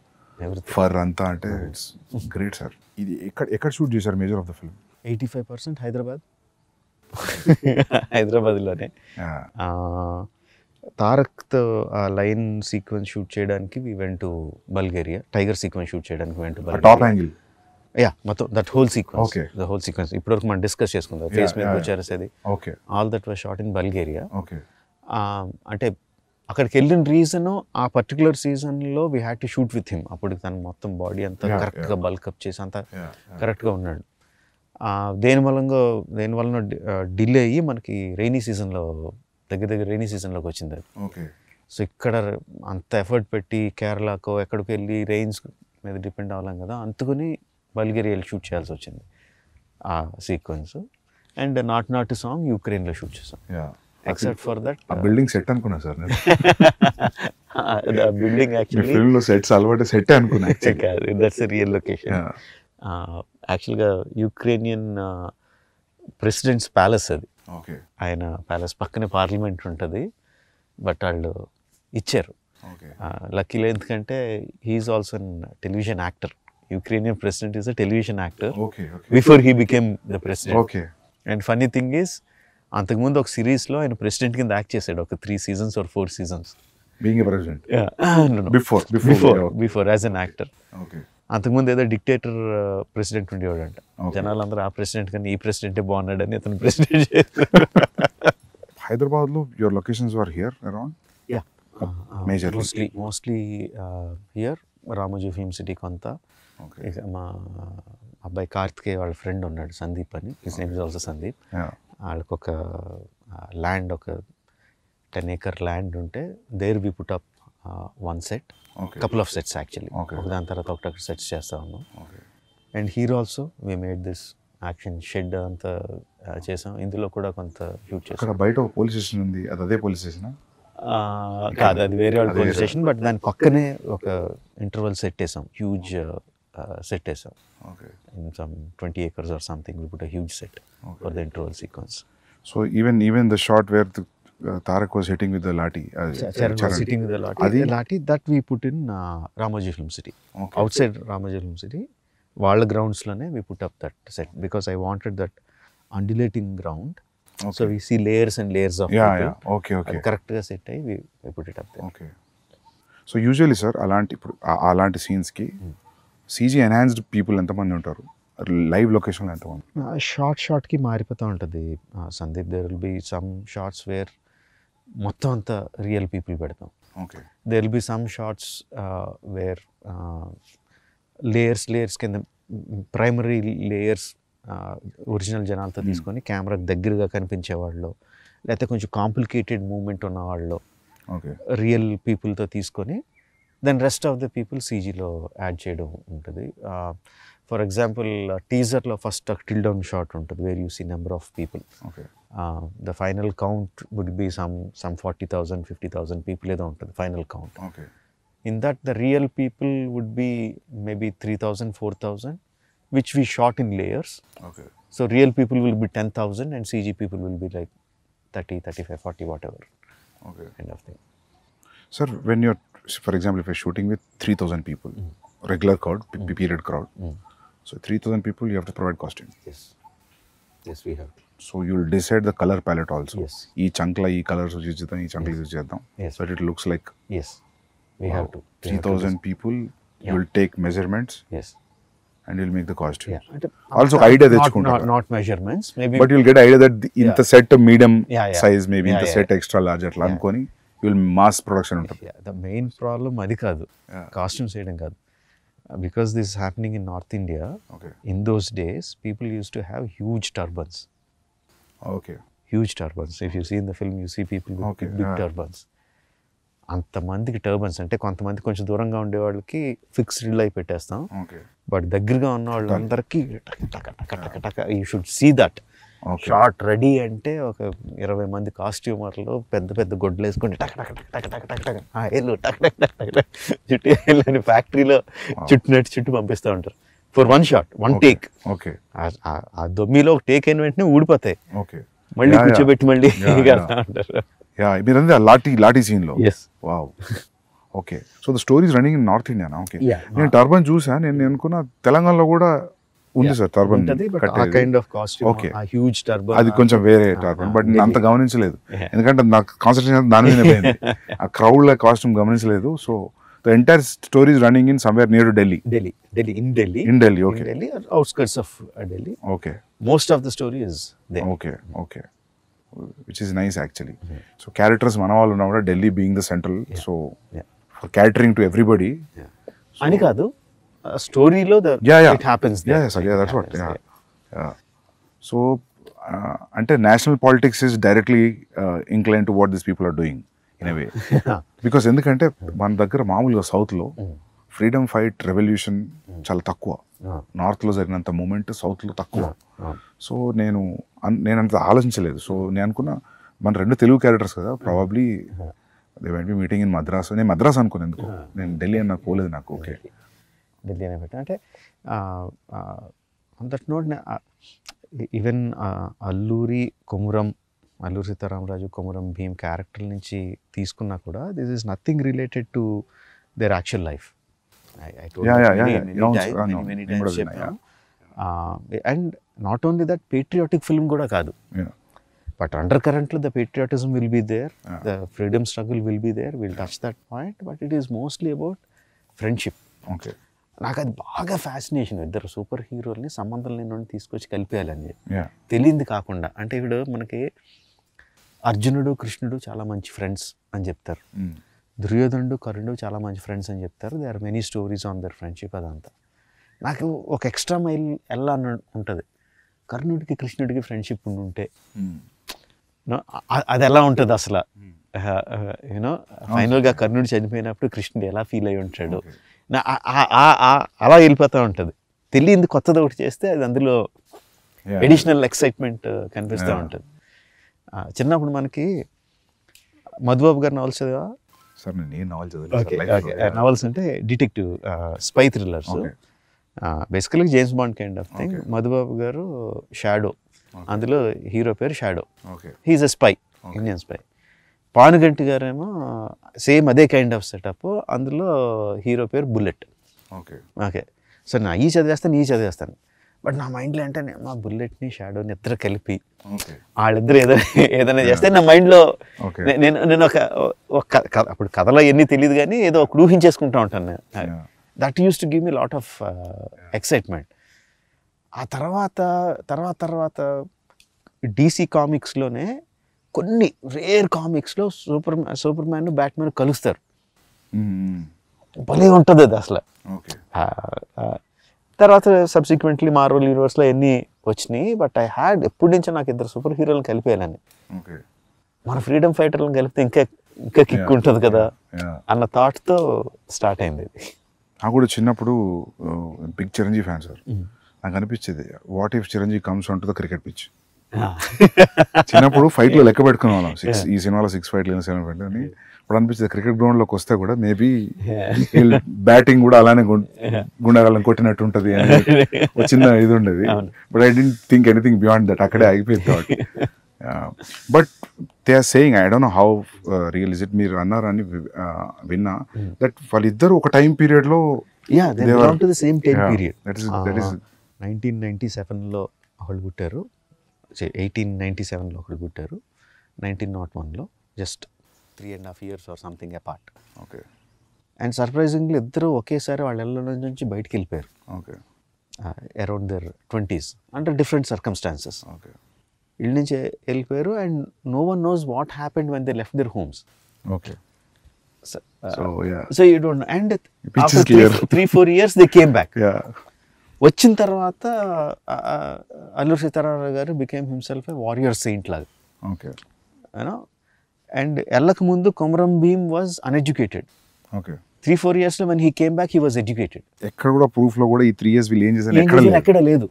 fur అంతా. అంటే ఇట్స్ గ్రేట్ సార్. ఇది ఎక్కడ ఎక్కడ షూట్ చేశారు major of the film? Eighty five percent Hyderabad, హైదరాబాద్లోనే. తారక్తో ఆ లైన్ సీక్వెన్స్ షూట్ చేయడానికి we went to Bulgaria, tiger sequence shoot చేయడానికి went to Bulgaria. Top angle yeah మొత్తం that whole sequence. Okay, the whole sequence ఇప్పటివరకు మనం డిస్కస్ చేసుకుందాం. ఫేస్ మీద వచ్చేసేది. Okay, all that was shot in Bulgaria. Okay, అంటే అక్కడికి వెళ్ళిన రీజన్ ఆ పర్టికులర్ సీజన్లో we had to shoot with him. అప్పుడు తన మొత్తం బాడీ అంతా కరెక్ట్గా బల్కప్ చేసి అంతా కరెక్ట్గా ఉన్నాడు. దేని వలన దేని వలన డిలే అయ్యి మనకి రైనీ సీజన్లో, దగ్గర దగ్గర రైనీ సీజన్లోకి వచ్చింది అది. ఓకే, సో ఇక్కడ అంత ఎఫర్ట్ పెట్టి కేరళకో ఎక్కడికి వెళ్ళి రైన్స్ మీద డిపెండ్ అవ్వలేం కదా, అందుకని బల్గేరియా షూట్ చేయాల్సి వచ్చింది ఆ sequence. And Naatu Naatu song యూక్రెయిన్లో షూట్ చేసాం. Except for that building set అనుకున్నా సార్ నేను. బిల్డింగ్ యాక్చువల్లీ ఫిల్మ్లో సెట్స్ అలవాటు, సెట్ అనుకున్నా. That's a real location. యాక్చువల్గా యుక్రేనియన్ ప్రెసిడెంట్స్ ప్యాలెస్ అది. ఓకే, ఆయన ప్యాలెస్ పక్కనే పార్లమెంట్ ఉంటుంది. బట్ వాళ్ళు ఇచ్చారు లక్కీలో, ఎందుకంటే he's also an television actor. Ukrainian president is a television actor before he became the president. Okay, and funny thing is అంతకుముందు ఒక సిరీస్లో ఆయన ప్రెసిడెంట్ కింద యాక్ట్ చేశాడు ఒక three seasons or four seasons being a president. Yeah no no before before before as an actor. Okay, అంతకుముందు ఏదో dictator president ఉండేవాడు అంట, జనాలందరూ ఆ ప్రెసిడెంట్ కానీ ఈ ప్రెసిడెంటే బాగున్నాడు అని అతను ప్రెసిడెంట్ చేశారు. హైదరాబాద్లో your locations are here around? Yeah, major mostly mostly here. Ramoji film city కొంత. మా అబ్బాయి కార్తికేయ వాళ్ళ ఫ్రెండ్ ఉన్నాడు సందీప్ అని, his name is also Sandeep. వాళ్ళకు ఒక ల్యాండ్, ఒక టెన్ ఏకర్ ల్యాండ్ ఉంటే there we put up one set, couple of sets actually. దాని తర్వాత ఒకటి సెట్స్ చేస్తా ఉన్నాం. And hero also we made this action shed అంతా చేసాం. ఇందులో కూడా కొంత షూట్ చేసాం. బయట పోలీస్ స్టేషన్ ఉంది, అది అదే పోలీస్ స్టేషన్ కాదు, అది వేరే వాళ్ళ పోలీస్ స్టేషన్. బట్ దాని పక్కనే ఒక ఇంటర్వల్ సెట్ వేసాం, హ్యూజ్ సెట్ వేసాం. In some twenty acres or something we put a huge set for the interval sequence. So even even the shot where Tarak was hitting with the lathi. Charan was hitting with the lathi. The lathi that we put in uh, Ramoji Film City. Okay. Outside Ramoji Film City, wall grounds lone we put up that set because I wanted that undulating ground. Okay. So we see layers and layers of yeah, people. Yeah. Okay. Okay. And correct set I we, we put it up there. Okay. So usually sir, alanti alanti scenes ki C G enhanced people anta mandi untaru. Live location ఎంత shot షార్ట్కి మారిపోతూ ఉంటుంది Sandeep. There will be some shots where మొత్తం అంతా real people పెడతాం. Okay, there will be some shots where layers layers కింద primary layers original జనాలతో తీసుకొని కెమెరాకి దగ్గరగా కనిపించేవాళ్ళు, లేకపోతే కొంచెం కాంప్లికేటెడ్ మూమెంట్ ఉన్నవాళ్ళు రియల్ పీపుల్తో తీసుకొని then rest of the people సీజీలో యాడ్ చేయడం ఉంటుంది. ఫర్ ఎగ్జాంపుల్ టీజర్లో ఫస్ట్ ఒక టిల్ డౌన్ షాట్ ఉంటుంది where you see number of people. The final count would be some some forty thousand fifty thousand people ఏదో ఉంటుంది final count. In that the real people would be maybe three thousand four thousand which we shot in layers. So real people will be ten thousand and CG people will be like thirty thirty five forty whatever kind of thing. Sir, when you're, for example, if you're shooting with three thousand people, mm. regular crowd, mm. period crowd, mm. so three thousand people, you have to provide costume. Yes. Yes, we have to. So you'll decide the color palette also. Yes. Ee chankla, ee colors use chedam, ee chankla use chedam. Yes. So that it looks like. Yes. We wow. have to. three thousand people, yeah. you'll take measurements. Yes. and you'll make the costumes. Yeah. Also, not, idea not, not, not measurements. Maybe. But you'll get idea that in yeah. the set medium yeah, yeah. size, maybe yeah, in the yeah, set yeah. extra large at yeah. you'll mass production. Yeah, the main problem is yeah. costumes. Because this is happening in North India, okay. in those days, people used to have huge turbans. Okay. Huge turbans. If you see in the film, you see people with okay. big, big yeah. turbans. Antamandiki turbans ante kontamandiki koncham duranga unde valliki fixed relay pettestam okay but daggirga unna vallandariki you should see that okay. shot ready ante oka twenty mandi costumer lo pedda pedda godlu eskonde tak tak tak tak tak tak ha ellu tak tak tak tak chutti ellani factory lo chutnet chuttu pampistha untaru for one shot one okay. take okay aa dommi lo take ayin ventane oodipothayi okay malli kuchobetti malli igasta untaru yeah I mean in the lati lati scene lo yes wow okay so the story is running in North India now okay yeah in turban juice and in anukona Telangana lo kuda undi sir turban a kind of costume okay. a huge turban adi koncham vere turban but anta gavaninchaledu endukante na concentration danine poyindi a crowd la costume gavaninchaledu so the entire story is running in somewhere near to Delhi Delhi Delhi in Delhi in Delhi okay in Delhi or outskirts of Delhi okay most of the story is there okay okay which is nice actually. Mm-hmm. So characters manavalu now Delhi being the central yeah. so yeah. for catering to everybody. Yeah. So, ani kadu uh, story lo the yeah, yeah. it happens there. Yeah, yes, yeah, that's what. Yeah. yeah. So uh, ante national politics is directly uh, inclined to what these people are doing in a way. yeah. Because endukante man daggara maamuluga south lo freedom fight revolution chala takkuva. North lo జరిగినంత moment south లో తక్కువ so నేను నేను అంత ఆలోచించలేదు so నేను అనుకున్నా మన రెండు తెలుగు క్యారెక్టర్స్ కదా probably they might be meeting in Madras నేను మద్రాస్ అనుకున్నాను ఎందుకు నేను ఢిల్లీ అన్న పోలేదు నాకు ఓకే ఢిల్లీ అనే పెట్టా అంటే on that note even Alluri Komuram Alluri Sitaramaraju Komuram Bheem character నుంచి తీసుకున్నా కూడా this is nothing related to their actual life I, I told yeah, yeah, many, yeah, many, yeah. Times, no, many, many times, yeah. Uh, and not only that, patriotic film goda kadu. Yeah. But undercurrently, the patriotism will be there. Yeah. The freedom struggle will be there. We'll touch that point, but it is mostly about friendship. Okay. నాకు అది బాగా fascination ఇద్దరు super హీరోల్ని సంబంధం లేని తీసుకొచ్చి కలిపేయాలని తెలియంది కాకుండా అంటే ఇప్పుడు మనకి అర్జునుడు కృష్ణుడు చాలా మంచి ఫ్రెండ్స్ అని చెప్తారు. దుర్యోధనుడు కర్ణుడు చాలా మంచి ఫ్రెండ్స్ అని చెప్తారు they are many stories on their friendship అదంతా నాకు ఒక ఎక్స్ట్రా మైల్ ఎలా ఉంటుంది కర్ణుడికి కృష్ణుడికి ఫ్రెండ్షిప్ ఉండి ఉంటే అది ఎలా ఉంటుంది అసలు యూనో ఫైనల్గా కర్ణుడు చనిపోయినప్పుడు కృష్ణుడు ఎలా ఫీల్ అయి ఉంటాడు నా అలా వెళ్ళిపోతూ ఉంటుంది తెలియంది కొత్తది ఒకటి చేస్తే అది అందులో అడిషనల్ ఎక్సైట్మెంట్ కనిపిస్తూ ఉంటుంది చిన్నప్పుడు మనకి మధుబాబు గారు నావల్స్ చదివా సార్ నేను ఏ నావల్ చదివాను నావల్స్ అంటే detective spy thrillers basically James Bond kind of thing Madhubabu garu Shadow అందులో హీరో పేరు Shadow he's a spy Indian spy Panuganti గారేమో సేమ్ అదే కైండ్ ఆఫ్ సెటప్ అందులో హీరో పేరు బుల్లెట్ ఓకే ఓకే సో నా ఈ చదివేస్తాను ఈ చదివేస్తాను బట్ నా మైండ్లో అంటే మా బుల్లెట్ని షాడోని ఇద్దరు కలిపి వాళ్ళిద్దరు ఏదైనా ఏదైనా చేస్తే నా మైండ్లో నేను నేను ఒక అప్పుడు కథలో ఎన్ని తెలియదు కానీ ఏదో ఒకటి ఊహించేసుకుంటూ ఉంటాను నేను that use to give me lot of excitement ఆ తర్వాత తర్వాత తర్వాత డీసీ కామిక్స్లోనే కొన్ని రేర్ కామిక్స్లో super Superman Batman కలుస్తారు భలే ఉంటుంది అది అసలు తర్వాత సబ్సిక్వెంట్లీ మార్వల్ యూనివర్స్లో ఎన్ని వచ్చినాయి బట్ ఐ హ్యాడ్ ఎప్పటి నుంచో నాకు ఇద్దరు సూపర్ హీరోలను కలిపేయాలని మన ఫ్రీడమ్ ఫైటర్లను కలిపితే ఇంకా ఇంకా కిక్ ఉంటుంది కదా అన్న థాట్తో స్టార్ట్ అయింది ఇది నాకు కూడా చిన్నప్పుడు బిగ్ చిరంజీవి ఫ్యాన్ సార్ నాకు అనిపించేది what if Chiranjeevi comes on to the cricket pitch చిన్నప్పుడు ఫైట్లో లెక్క పెట్టుకునే వాళ్ళం సిక్స్ ఈ సినిమాలో సిక్స్ ఫైట్లు సెవెన్ ఫైట్లు అని ఇప్పుడు అనిపిస్తుంది క్రికెట్ గ్రౌండ్లోకి వస్తే కూడా మేబీ బ్యాటింగ్ కూడా అలానే గుండాలని కొట్టినట్టు ఉంటుంది అని చిన్న ఇది ఉండేది but I didn't think anything beyond that అక్కడే అయిపోయింది but they are saying I don't know how real is it మీరు అన్నారని విన్నా దట్ వాళ్ళిద్దరు ఒక టైం పీరియడ్లో నైన్టీన్ నైన్టీ సెవెన్లో వాళ్ళు పుట్టారు ఎయిటీన్ నైన్టీ సెవెన్లో ఒకరు పుట్టారు నైన్టీన్ నాట్ వన్లో just three and half years or something apart okay and surprisingly ఇద్దరు ఒకేసారి వాళ్ళ నుంచి బయటకు వెళ్ళిపోయారు okay uh, around their twenties under different circumstances. Okay. And no one knows what happened when they left their homes. Okay. So, uh, so yeah. So you don't know. And after three, three, four years they came back. Yeah. Vachin tarvata Alluri Sitarama Raju garu became himself a warrior saint laga. Okay. You know, and Ellak Mundu Komaram Bheem was uneducated. Okay. Three, four years when he came back, he was educated. Ekkada proof lo kuda ee three years villain chesanu ekkada ekkada ledu.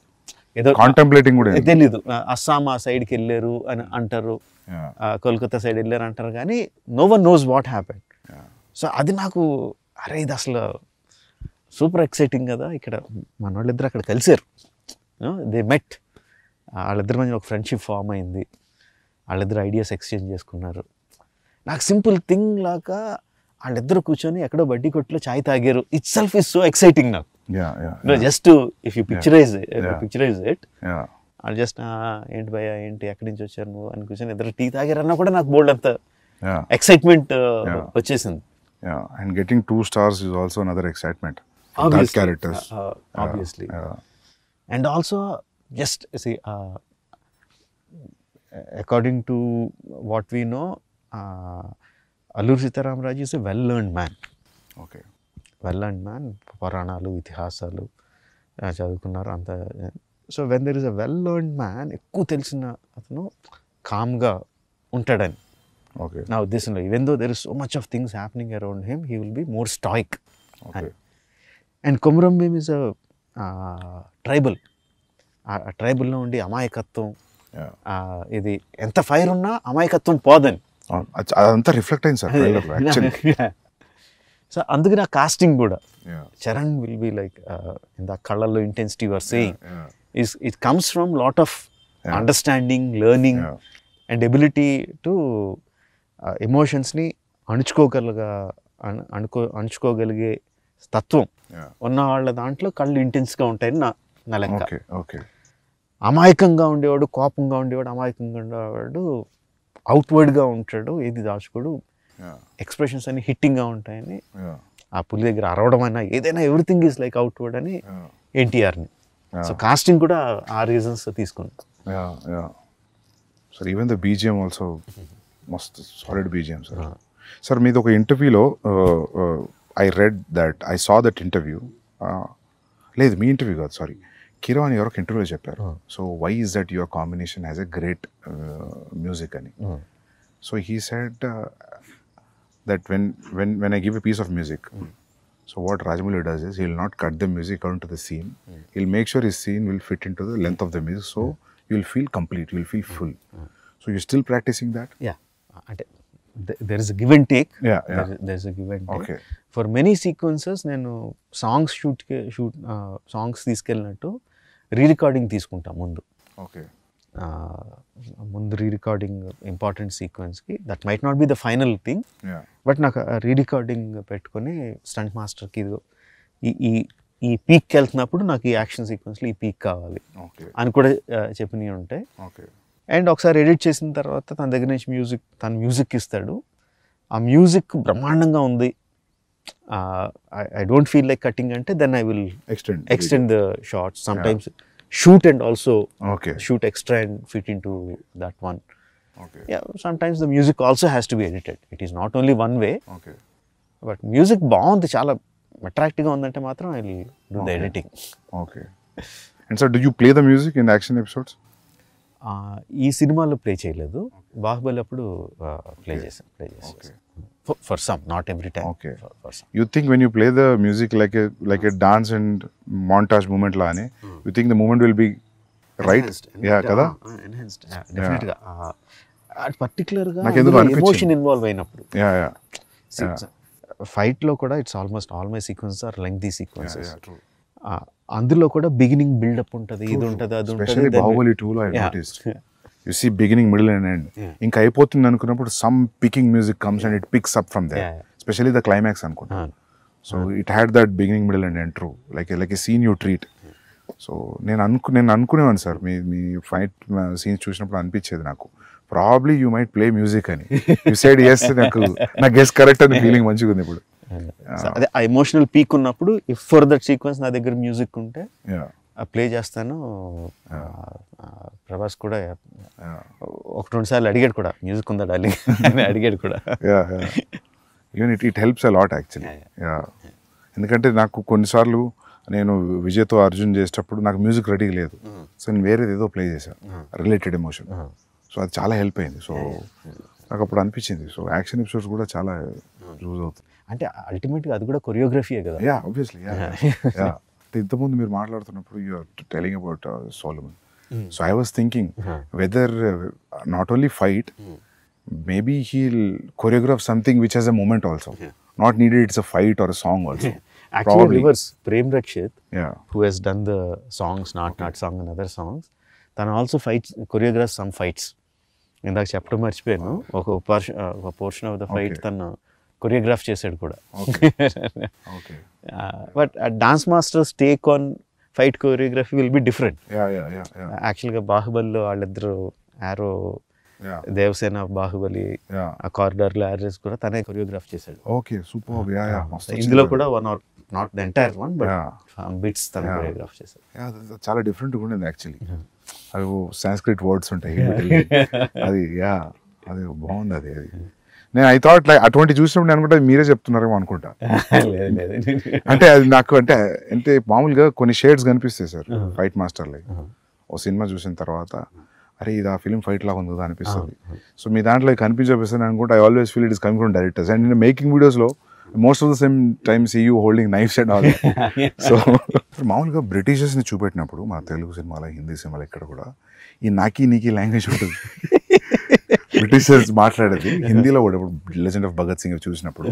Contemplating కూడా తెలీదు. అస్సాం ఆ సైడ్కి వెళ్ళారు అని అంటారు, Kolkata side వెళ్ళారు అంటారు, కానీ no one knows what happened. So అది నాకు అరే ఇది అసలు సూపర్ ఎక్సైటింగ్ కదా. ఇక్కడ మన వాళ్ళిద్దరు అక్కడ కలిసారు, దే మెట్, వాళ్ళిద్దరి మధ్య ఒక ఫ్రెండ్షిప్ ఫామ్ అయింది, వాళ్ళిద్దరు ఐడియాస్ ఎక్స్చేంజ్ చేసుకున్నారు. నాకు సింపుల్ థింగ్ లాగా వాళ్ళిద్దరు కూర్చొని ఎక్కడో బడ్డీ కొట్లో చాయ్ తాగారు. Itself is so exciting నాకు. Yeah, yeah, no, yeah. Just to, if you picturize yeah. it, if yeah. you picturize it, yeah. I'll just, ah, ain't bhaiya, ain't yakadin chochar nu, and kuchin, edra tea taagiranna kuda naaku bold anta excitement vachesindi. Yeah, and getting two stars is also another excitement. Obviously. That characters. Uh, uh, yeah. Obviously. Yeah. And also, just, see, uh, according to what we know, uh, Alluri Sitarama Raju is a well-learned man. Okay. well-learned man, పురాణాలు ఇతిహాసాలు చదువుకున్నారు అంత. So when there is a well learned man, ఎక్కువ తెలిసిన అతను కామ్గా ఉంటాడని okay నా ఉద్దేశంలో. Even though there is so much of things happening around him, he will be more stoic. And Komaram Bheem is a tribal, ట్రైబల్లో ఉండి అమాయకత్వం, ఇది ఎంత ఫైర్ ఉన్నా అమాయకత్వం పోదని అదంతా రిఫ్లెక్ట్ అయింది సార్. సో అందుకే నా కాస్టింగ్ కూడా చరణ్ విల్ బి లైక్ ఇందా కళ్ళల్లో intensity you're saying is it comes from lot of understanding, learning and ability to ఎమోషన్స్ని అణుచుకోగలగా అణుకో అణుచుకోగలిగే తత్వం ఉన్న వాళ్ళ దాంట్లో కళ్ళు ఇంటెన్స్గా ఉంటాయని నా నా లెక్క. అమాయకంగా ఉండేవాడు, కోపంగా ఉండేవాడు, అమాయకంగా ఉండేవాడు అవుట్వర్డ్గా ఉంటాడు, ఏది దాచుకోడు, ఎక్స్ప్రెషన్స్ అన్ని హిట్టింగ్గా ఉంటాయని, ఆ పులి దగ్గర అరవడం అయినా ఏదైనా ఎవ్రీథింగ్ ఈజ్ లైక్ అవుట్వర్డ్ అని ఎన్టీఆర్ని. సో కాస్టింగ్ కూడా ఆ రీజన్స్ తీసుకుంటాం. Sir even the BGM also మస్త్ సాలిడ్ బీజిఎం సార్. సార్ మీది ఒక ఇంటర్వ్యూలో I read that, I saw that interview, లేదు మీ ఇంటర్వ్యూ కాదు సారీ, కిరాని ఎవరికి ఇంటర్వ్యూలో చెప్పారు, so why is that your combination has a great music అని. So he said that when when when I give a piece of music, mm. so what Rajamouli does is he will not cut the music according to the scene. Mm. He'll make sure his scene will fit into the length of the music, so mm. you will feel complete, you will feel full. Mm. So you're still practicing that? Yeah. There is a give and take. Yeah, yeah. There is, there is a give and take. Okay. For many sequences, nenu songs shoot shoot uh, songs తీసుకెళ్ళినట్టు re-recording తీసుకుంటా ముందు. Okay. ముందు re recording important సీక్వెన్స్కి, that might not be the final thing, but నాకు re recording పెట్టుకొని stunt మాస్టర్కి ఇది ఈ ఈ పీక్కి వెళ్తున్నప్పుడు నాకు ఈ యాక్షన్ సీక్వెన్స్లో ఈ పీక్ కావాలి అని కూడా చెప్పినవి ఉంటాయి. అండ్ ఒకసారి ఎడిట్ చేసిన తర్వాత తన దగ్గర నుంచి మ్యూజిక్ తను మ్యూజిక్ ఇస్తాడు, ఆ మ్యూజిక్ బ్రహ్మాండంగా ఉంది, I don't feel like cutting అంటే then I will extend extend the shots, sometimes shoot and also okay. shoot extra and fit into that one. Okay. Yeah, sometimes the music also has to be edited. It is not only one way. Okay. But music bond chala attractive ga undante matram I will do okay. the editing. Okay. And so do you play the music in action episodes? Ah, ee cinema lo play cheyaledu. Baahubali appudu play chesam, play chesam. Okay. For, for some, not every time. Okay. For, for some. You think when you play the music like a like a dance and montage movement la ne, mm. you think the movement will be right? Enhanced. Yeah, kada? Uh, enhanced. Yeah, definitely. Yeah. Uh, at particular ga emotion involve ayinappudu. Yeah, yeah. See, yeah. Fight lo kuda it's almost all my sequences are lengthy sequences. Yeah, yeah, true. Uh, అందులో కూడా beginning buildup ఉంటుంది, ఇది ఉంటుంది, అది ఉంటుంది. Especially Baahubali two lo I noticed. You see beginning, middle and end. Inka ayipothund anukunnappudu some picking music comes and it picks up from there. Yeah, yeah. Especially the climax anukunta. So mm. it had that beginning, middle and end true. Like a, like a scene you treat. So nenu anku nenu anukunevan sir me me fight scenes chusinappudu anipichedi naaku. Probably you might play music ani. You said yes naaku. Na guess correct ani feeling manchigundi ippudu. అదే ఆ emotional peak ఉన్నప్పుడు if for that sequence నా దగ్గర music ఉంటే play చేస్తాను. ప్రభాస్ కూడా ఒక రెండు సార్లు అడిగాడు కూడా మ్యూజిక్ ఉందా డార్లింగ్ అని అడిగాడు కూడా. Even it it helps a lot actually. ఎందుకంటే నాకు కొన్నిసార్లు నేను విజయ్తో అర్జున్ చేసేటప్పుడు నాకు మ్యూజిక్ రెడీగా లేదు, సో నేను వేరేది ఏదో ప్లే చేశాను రిలేటెడ్ ఎమోషన్, సో అది చాలా హెల్ప్ అయింది. సో నాకు అప్పుడు అనిపించింది సో యాక్షన్ ఎపిసోడ్స్ కూడా చాలా యూజ్ అవుతుంది. అంటే అల్టిమేట్గా అది కూడా కొరియోగ్రఫీయే కదా. Yeah obviously. యా ఇంతకుముందు మీరు మాట్లాడుతున్నప్పుడు you are telling about Solomon, so I was thinking whether not only fight, maybe he'll choreograph something which has a moment also, not needed it's a fight or a song also. Actually probably. Reverse, Prem Rakhshed, yeah, who has done the songs Naatu Naatu song and other songs, then also fights, choreographs some fights. In that chapter marchipenu oka portion of the fight tan choreograph chesadu kuda. Okay, okay. Uh, but a dance master's take on fight choreography will be different. Yeah, yeah, yeah, yeah. Actually ga Baahubali lo alladru arrow Devasena Baahubali ఆ కార్డర్ లో యాడ్రెస్ కూడా తనే choreograph చేశాడు. Okay super. Yeah yeah ఇందులో కూడా one or not the entire one but some bits తనే choreograph చేశాడు. యా చాలా డిఫరెంట్ గా ఉంది యాక్చువల్లీ. అవి సంస్కృత్ వర్డ్స్ ఉంటాయి అది. యా అది బాగుంది. అది అది నేను ఐ థాట్ లైక్ అటువంటి చూసినప్పుడు నేను అనుకుంటా మీరే చెప్తున్నారేమో అనుకుంటా. అంటే అది నాకు అంటే అంటే మామూలుగా కొన్ని షేడ్స్ కనిపిస్తాయి సార్ ఫైట్ మాస్టర్ లైక్ ఓ సినిమా చూసిన తర్వాత అరే ఇది ఆ ఫిలిం ఫైట్ లాగా ఉంది కదా అనిపిస్తుంది. సో మీ దాంట్లో కనిపించబోతుంది అనుకుంటే I always feel it is coming from directors and in making వీడియోస్లో most of the same time see you holding knives and all. So మామూలుగా బ్రిటిషర్స్ని చూపెట్టినప్పుడు మన తెలుగు సినిమాలో హిందీ సినిమాలో ఇక్కడ కూడా ఈ నాకీ నీకీ లాంగ్వేజ్ ఉంటుంది. బ్రిటిషర్స్ మాట్లాడేది హిందీలో కూడా ఇప్పుడు లెజెండ్ ఆఫ్ భగత్ సింగ్ చూసినప్పుడు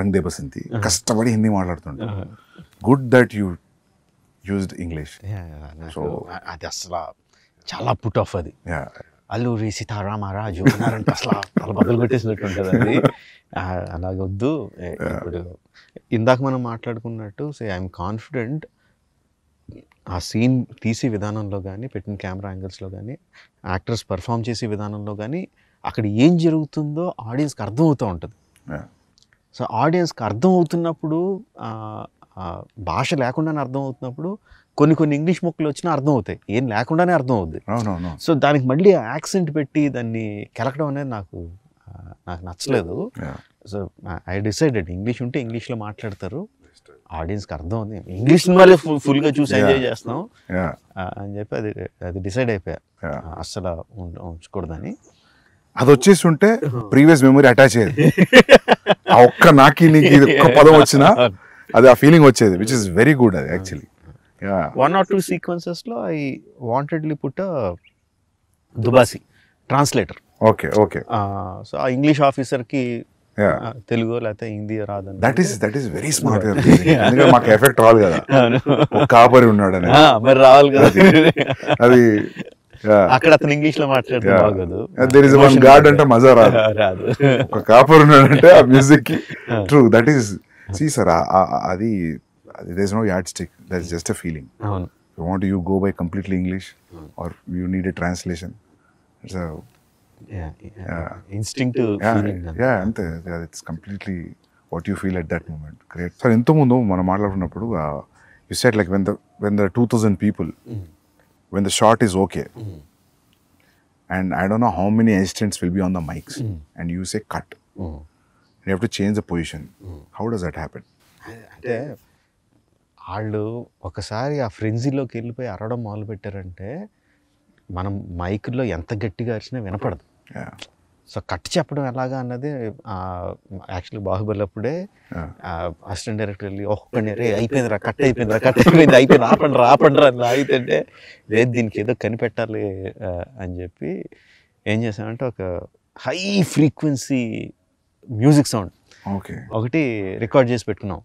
రంగ్ దే బసంతి కష్టపడి హిందీ మాట్లాడుతుంటారు. Good that you used English. So అది అసలు చాలా పుట్ ఆఫ్ అది. అల్లూరి సీతారామ రాజు అన్నారంటే అసలు చాలా బదులు కొట్టేసినట్టు ఉంటుంది అది. అలాగొద్దు. ఇప్పుడు ఇందాక మనం మాట్లాడుకున్నట్టు సో ఐఎమ్ కాన్ఫిడెంట్ ఆ సీన్ తీసే విధానంలో కానీ పెట్టిన కెమెరా యాంగిల్స్లో కానీ యాక్టర్స్ పర్ఫామ్ చేసే విధానంలో కానీ అక్కడ ఏం జరుగుతుందో ఆడియన్స్కి అర్థం అవుతూ ఉంటుంది. సో ఆడియన్స్కి అర్థం అవుతున్నప్పుడు భాష లేకుండానే అర్థం అవుతున్నప్పుడు కొన్ని కొన్ని ఇంగ్లీష్ మొక్కలు వచ్చినా అర్థం అవుతాయి, ఏం లేకుండానే అర్థం అవుద్ది. సో దానికి మళ్ళీ యాక్సెంట్ పెట్టి దాన్ని కెలకడం అనేది నాకు నాకు నచ్చలేదు. సో ఐ డిసైడెడ్ ఇంగ్లీష్ ఉంటే ఇంగ్లీష్లో మాట్లాడతారు, ఆడియన్స్కి అర్థం అవుతుంది, ఇంగ్లీష్ సినిమాలే ఫుల్గా చూసి ఎంజాయ్ చేస్తాం అని చెప్పి అది అది డిసైడ్ అయిపోయా అస్సలు ఉంచకూడదని. అది వచ్చేసి ఉంటే ప్రీవియస్ మెమరీ అటాచ్ అయ్యేది. ఆ ఒక్క నాకి నీకు ఒక్క పదం వచ్చినా అది ఆ ఫీలింగ్ వచ్చేది విచ్ ఇస్ వెరీ గుడ్. అది actually one or two sequences లో ఐ వాంటెడ్లీ పుట్ దుబాసి ట్రాన్స్లేటర్. Okay okay. సో ఆ ఇంగ్లీష్ ఆఫీసర్ కి తెలుగు లేకపోతే హిందీ రాదని. That is that is very smart. అందుకే మాకు ఎఫెక్ట్ రావాలి కదా, కాపరి ఉన్నాడు అని మరి రావాలి కదా అది. అక్కడ అతను ఇంగ్లీష్ లో మాట్లాడితే బాగోదు. దేర్ ఇస్ వన్ గార్డ్ అంటే మజా రాదు రాదు ఒక కాపరి ఉన్నాడు అంటే ఆ మ్యూజిక్ కి. True that is see sir అది there's no yardstick, that's just a feeling. Avunu. You want to you go by completely English or you need a translation. It's a yeah, yeah, yeah. instinct to yeah, feeling. Yeah, yeah, ante yeah, it's completely what you feel at that moment. Great. Sir, ento mundu mana maatladukunnappudu you said like when the when the two thousand people mm-hmm. when the shot is okay mm-hmm. and I don't know how many assistants will be on the mics mm-hmm. and you say cut. Mm-hmm. You have to change the position. Mm-hmm. How does that happen? Ante వాళ్ళు ఒకసారి ఆ ఫ్రెంజీలోకి వెళ్ళిపోయి అరవడం మొదలు పెట్టారంటే మనం మైకుల్లో ఎంత గట్టిగా అరిచినా వినపడదు. సో కట్ చెప్పడం ఎలాగా అన్నది యాక్చువల్లీ బాహుబలి అప్పుడే అసిస్టెంట్ డైరెక్టర్ వెళ్ళి ఒక్కడే రే అయిపోయిందిరా కట్ అయిపోయిందిరా కట్ అయిపోయింది అయిపోయింది ఆపండి రాపండ్రా అని లాగితే లేదు దీనికి ఏదో కనిపెట్టాలి అని చెప్పి ఏం చేశామంటే ఒక హై ఫ్రీక్వెన్సీ మ్యూజిక్ సౌండ్ ఒకటి రికార్డ్ చేసి పెట్టుకున్నాం.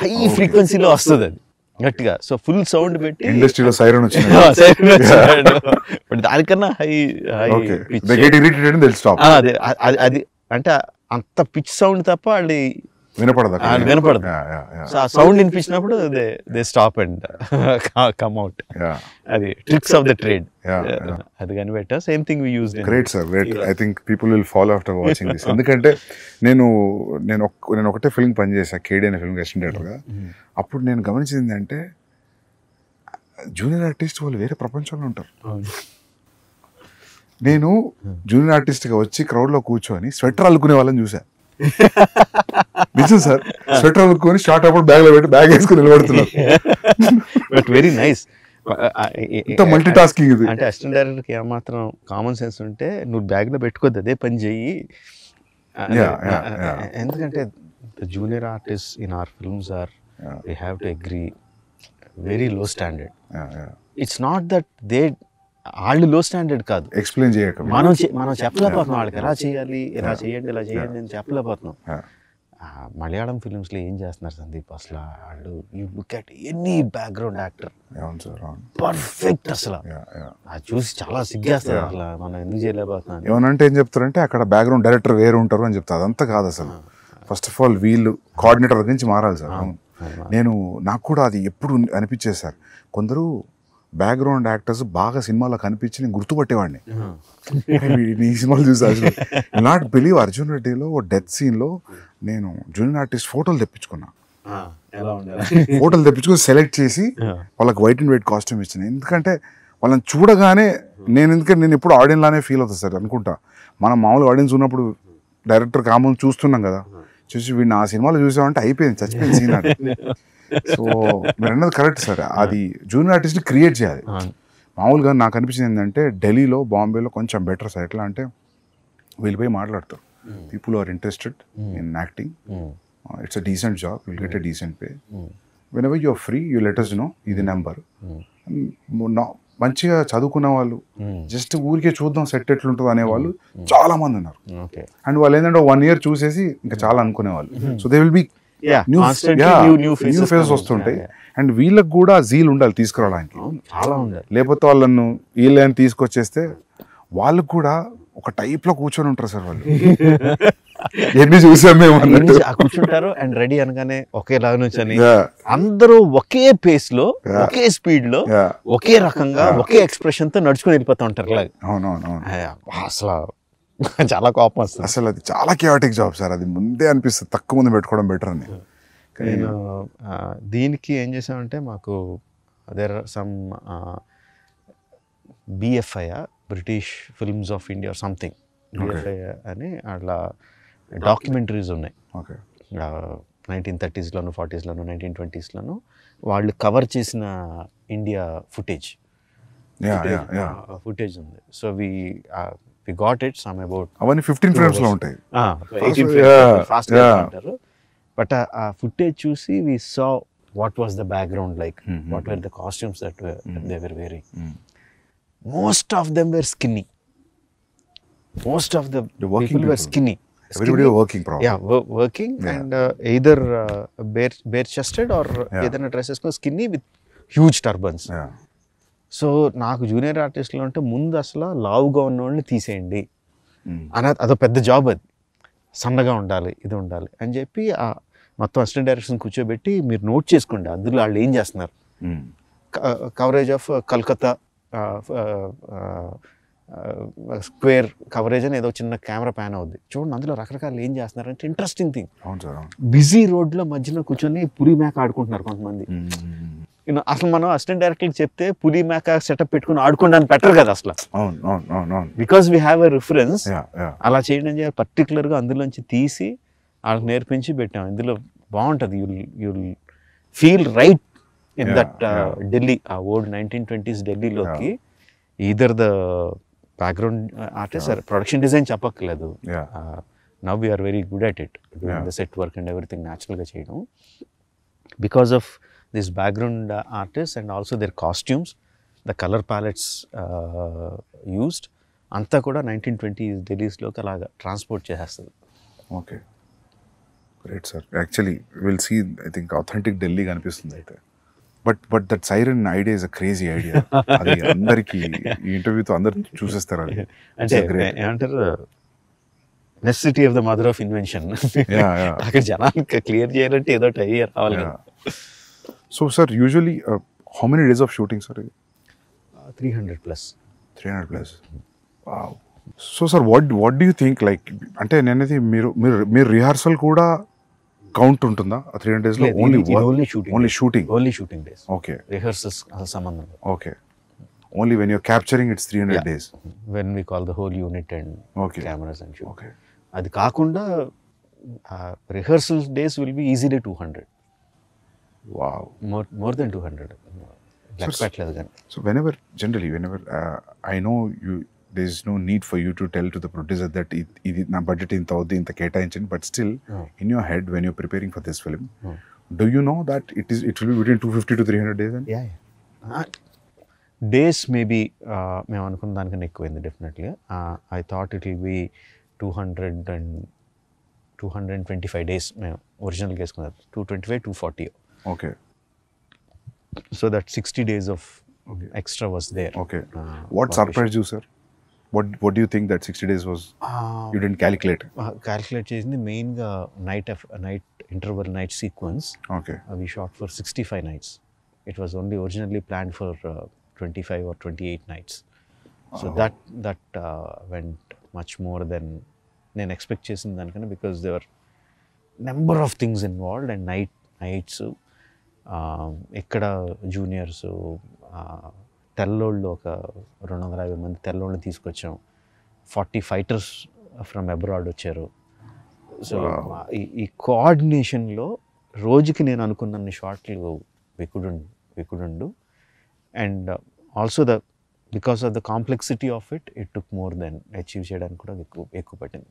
హై ఫ్రీక్వెన్సీలో వస్తుంది అది గట్టిగా. సో ఫుల్ సౌండ్ పెట్టి ఇండస్ట్రీలో సైరన్ వచ్చింది దానికన్నా హై హై పిచ్. అది అంటే అంత పిచ్ సౌండ్ తప్ప వాళ్ళు వినపడదా? వినపడదు. సౌండ్ వినిపించినప్పుడు they they stop and come out. అది ట్రిక్స్ ఆఫ్ ద ట్రేడ్. అది కనిపెట్టా. Same thing we used. Great sir, great. I think people will follow after watching this. ఎందుకంటే నేను నేను నేను ఒకటే ఫిల్మ్ పనిచేసా, కేడీ అనే ఫిల్మ్ అసిస్టెంట్ డైరెక్టర్గా. అప్పుడు నేను గమనించింది అంటే జూనియర్ ఆర్టిస్ట్ వాళ్ళు వేరే ప్రపంచంలో ఉంటారు. నేను జూనియర్ ఆర్టిస్ట్గా వచ్చి క్రౌడ్లో కూర్చొని స్వెటర్ అల్లుకునే వాళ్ళని చూసా. నిజం సార్, స్వెటర్ అల్లుకొని స్టార్ట్ అప్పుడు బ్యాగ్లో పెట్టి బ్యాగ్ వేసుకుని నిలబడుతున్నారు. But very nice. Multi tasking ఇది. అంటే అసిస్టెంట్ డైరెక్టర్కి ఏమాత్రం కామన్ సెన్స్ ఉంటే నువ్వు బ్యాగ్లో పెట్టుకోద్దు, అదే పని చెయ్యి. ఎందుకంటే the junior artist in are films or we have to agree very low standard. It's not that they వాళ్ళు లో స్టాండర్డ్ కాదు, ఎక్స్ప్లెయిన్ చేయక మనం మనం చెప్పలేకపోతున్నాం వాళ్ళకి ఎలా చేయాలి, ఎలా చేయండి, ఇలా చేయండి అని చెప్పలేకపోతున్నాం. మలయాళం ఫిలిమ్స్లో ఏం చేస్తున్నారు సందీప్ అసలు వాళ్ళు, you look at any background actor perfect అసలు. అది చూసి చాలా సిగ్గేస్తారు అసలు, మనం ఎందుకు చేయలేకపోతున్నాం. ఏమనంటే ఏం చెప్తారంటే అక్కడ బ్యాక్గ్రౌండ్ డైరెక్టర్ వేరు ఉంటారు అని చెప్తారు. అదంతా కాదు అసలు. ఫస్ట్ ఆఫ్ ఆల్ వీళ్ళు కోఆర్డినేటర్ గురించి మారాలి సార్. నేను నాకు కూడా అది ఎప్పుడు అనిపించేది సార్, కొందరు బ్యాక్గ్రౌండ్ యాక్టర్స్ బాగా సినిమాలో కనిపించి నేను గుర్తుపట్టేవాడిని. ఈ సినిమాలు చూసాను. నాట్ బిలీవ్ అర్జున్ రెడ్డిలో ఓ డెత్ సీన్లో నేను జూనియర్ ఆర్టిస్ట్ ఫోటోలు తెప్పించుకున్నా. ఫోటోలు తెప్పించుకుని సెలెక్ట్ చేసి వాళ్ళకి వైట్ అండ్ వైట్ కాస్ట్యూమ్ ఇచ్చాను. ఎందుకంటే వాళ్ళని చూడగానే నేను ఎందుకంటే నేను ఎప్పుడు ఆడియన్స్ లానే ఫీల్ అవుతుంది సార్ అనుకుంటా. మనం మామూలు ఆడియన్స్ ఉన్నప్పుడు డైరెక్టర్ కామన్ చూస్తున్నాం కదా, చూసి వీడిని ఆ సినిమాలో చూసామంటే అయిపోయింది, చచ్చిపోయింది సీన్ అంటే. సో మీరు అన్నది కరెక్ట్ సార్, అది జూనియర్ ఆర్టిస్ట్ క్రియేట్ చేయాలి. మామూలుగా నాకు అనిపించింది ఏంటంటే ఢిల్లీలో, బాంబేలో కొంచెం బెటర్ సార్. ఎట్లా అంటే వీళ్ళపై మాట్లాడతారు, people are interested in acting, it's a decent job, will get a decent pay, whenever you're free you let us know, ఇది నెంబర్. మంచిగా చదువుకున్న వాళ్ళు జస్ట్ ఊరికే చూద్దాం సెట్ ఎట్లుంటుంది అనేవాళ్ళు చాలా మంది ఉన్నారు. అండ్ వాళ్ళు ఏంటంటే వన్ ఇయర్ చూసేసి ఇంకా చాలా అనుకునేవాళ్ళు. So they will be new new faces వస్తుంటాయి. అండ్ వీళ్ళకి కూడా జీల్ ఉండాలి తీసుకురావడానికి, చాలా ఉండాలి. లేకపోతే వాళ్ళను వీళ్ళని తీసుకొచ్చేస్తే వాళ్ళకు కూడా ఒక టైప్ లో కూర్చొని ఉంటారు సార్ వాళ్ళు. ఎన్ని చూసాం మేము అన్నట్టు కూర్చుంటారు. అండ్ రెడీ అనగానే ఒకేలా నుంచి అందరూ ఒకే పేస్ లో, ఒకే స్పీడ్ లో, ఒకే రకంగా, ఒకే ఎక్స్ప్రెషన్ తో నడుచుకుని వెళ్ళిపోతా ఉంటారు. అవునవును, అసలు చాలా కోపం వస్తుంది అసలు. అది చాలా కెయాటిక్ జాబ్ సార్, అది ముందే అనిపిస్తుంది. తక్కువ మంది పెట్టుకోవడం బెటర్ అని నేను దీనికి ఏం చేసామంటే, మాకు there are some BFI British films of India or something, BFI అని అట్లా డాక్యుమెంటరీస్ ఉన్నాయి. ఓకే, నైన్టీన్ థర్టీస్లోను, ఫార్టీస్లోను, నైన్టీన్ ట్వంటీస్లోను వాళ్ళు కవర్ చేసిన ఇండియా ఫుటేజ్ ఫుటేజ్ ఉంది. So we we got it some about avani fifteen frames lo untayi ah eighteen fast antaru. But a uh, uh, footage chusi we saw what was the background like, mm -hmm. what were the costumes that were, mm -hmm. they were wearing. Mm -hmm. Most of them were skinny, most of the people, people were skinny. Everybody were working probably. Yeah, were working. Yeah. And uh, either uh, bare bare chested or yeah. either dresses ko skinny with huge turbans. Yeah. So నాకు junior ఆర్టిస్ట్లో అంటే ముందు అసలు లావుగా ఉన్న వాళ్ళని తీసేయండి అని, అదో పెద్ద జాబ్ అది, సన్నగా ఉండాలి, ఇది ఉండాలి అని చెప్పి మొత్తం అసిస్టెంట్ డైరెక్టర్ని కూర్చోబెట్టి మీరు నోట్ చేసుకోండి అందులో వాళ్ళు ఏం చేస్తున్నారు. Coverage of Calcutta square coverage అని ఏదో చిన్న కెమెరా ప్యాన్ అవుద్ది చూడండి, అందులో రకరకాలు ఏం చేస్తున్నారు అంటే ఇంట్రెస్టింగ్ థింగ్. బిజీ రోడ్లో మధ్యలో కూర్చొని పులి మేక ఆడుకుంటున్నారు కొంతమంది. అసలు మనం అసిస్టెంట్ డైరెక్టర్ చెప్తే పులి మేక సెటప్ పెట్టుకుని ఆడుకోవడానికి పెట్టరు కదా అసలు. Because we have a reference. అలా చేయడం చేయాలి, పర్టికులర్గా అందులోంచి తీసి వాళ్ళకి నేర్పించి పెట్టాం. ఇందులో బాగుంటుంది, you'll you'll feel right in that Delhi, ఆ ఓల్డ్ నైన్టీన్ ట్వంటీస్ ఢిల్లీలోకి. Either the background artist sir, production design చెప్పక్కర్లేదు. Now we're very good at it, the set work and everything న్యాచురల్గా చేయడం because of this background uh, artists and also their costumes, the color palettes uh, used anta kuda nineteen twenties Delhi's lo kalaga transport chestadu. Okay, great sir. Actually we'll see, I think authentic Delhi kanipistundi aithe. but but that siren idea is a crazy idea. Adi andariki ee interview tho andar choosestar adi. Ante em antaru necessity of the mother of invention. అక్కడ జనానికి clear చేయాలంటే ఏదో టై రావాలి కదా. So sir usually how many days of shooting sir? Three hundred plus. Three hundred plus so sir what what do you think like అంటే నేనైతే మీరు మీరు మీరు రిహార్సల్ కూడా కౌంట్ ఉంటుందా త్రీ హండ్రెడ్ డేస్లో? Only only shooting only shooting only shooting days. Okay, rehearsals అసలు సంబంధం. Okay, only when you're capturing it's three hundred yeah. days when we call the whole unit and okay. cameras and shoot. Okay, adi kaakunda uh, rehearsal days will be easily two hundred. wow, more more than two hundred. That's quite less than. So whenever generally whenever uh, I know you there is no need for you to tell to the producer that it, it na budget inta avudhi inta ketayinchan, but still oh. in your head when you're preparing for this film oh. do you know that it is it will be between two fifty to three hundred days and yeah, yeah. Uh, days maybe మేము అనుకున్న దానికన్నా ఎక్కువైంది definitely. I thought it will be two hundred and two hundred and twenty five days మేము ఒరిజినల్గా వేసుకున్నాం. Two twenty five two forty. Okay, so that sixty days of extra was there. Okay, what surprise you sir? What what you think that sixty days was you didn't calculate? Calculate చేసింది మెయిన్గా night night interval night sequence. Okay, we shot for sixty five nights. It was only originally plan for twenty-five or twenty-eight nights, so oh. that that uh, went much more than I expected in that kind, because there were number of things involved and night nights uh ekkada juniors so uh, tellollu oka two hundred fifty mandi tellollu teeskocham, forty fighters from abroad vacharu. So ee coordination lo rojiki nenu anukunnanni short lu we couldn't we couldn't do. And uh, also the because of the complexity of it, it took more than achieve cheyadan kuda ekku pattindi.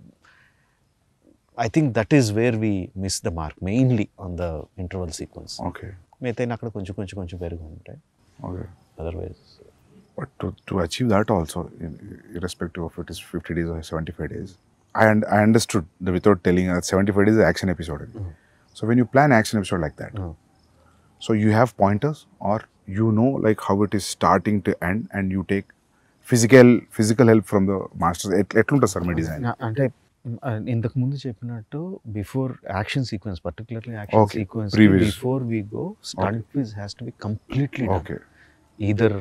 I think that is where we miss the mark mainly on the interval sequence. Okay, methena akada konchu konchu konchu perugu untayi. Okay, otherwise but to to achieve that also in, irrespective of it is fifty days or seventy-five days. I and I understood the without telling that seventy-five days is action episode. Mm-hmm. So when you plan action episode like that, mm-hmm. so you have pointers or you know like how it is starting to end and you take physical physical help from the masters. Etlunta sir my design ante intaku mundu chepinattu before action sequence particularly action okay. sequence previous. Before we go stunt okay. piece has to be completely done. Okay, either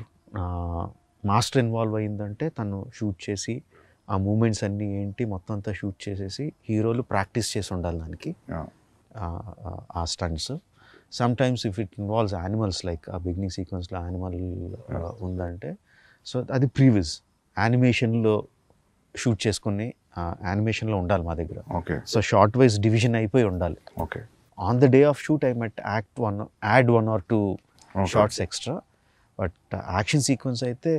uh, master involve ayindante tanu shoot chesi aa movements anni enti mottham anta shoot chesesi hero lu practice chesi undal daniki aa stunts. Sometimes if it involves animals like a beginning sequence la animal undante so adi previous animation lo shoot cheskoni animation lo undali ma degara. Okay, so short wise division ayipoyi undali. Okay, on the day of shoot I might act one add one or two okay. shots extra, but uh, action sequence aithe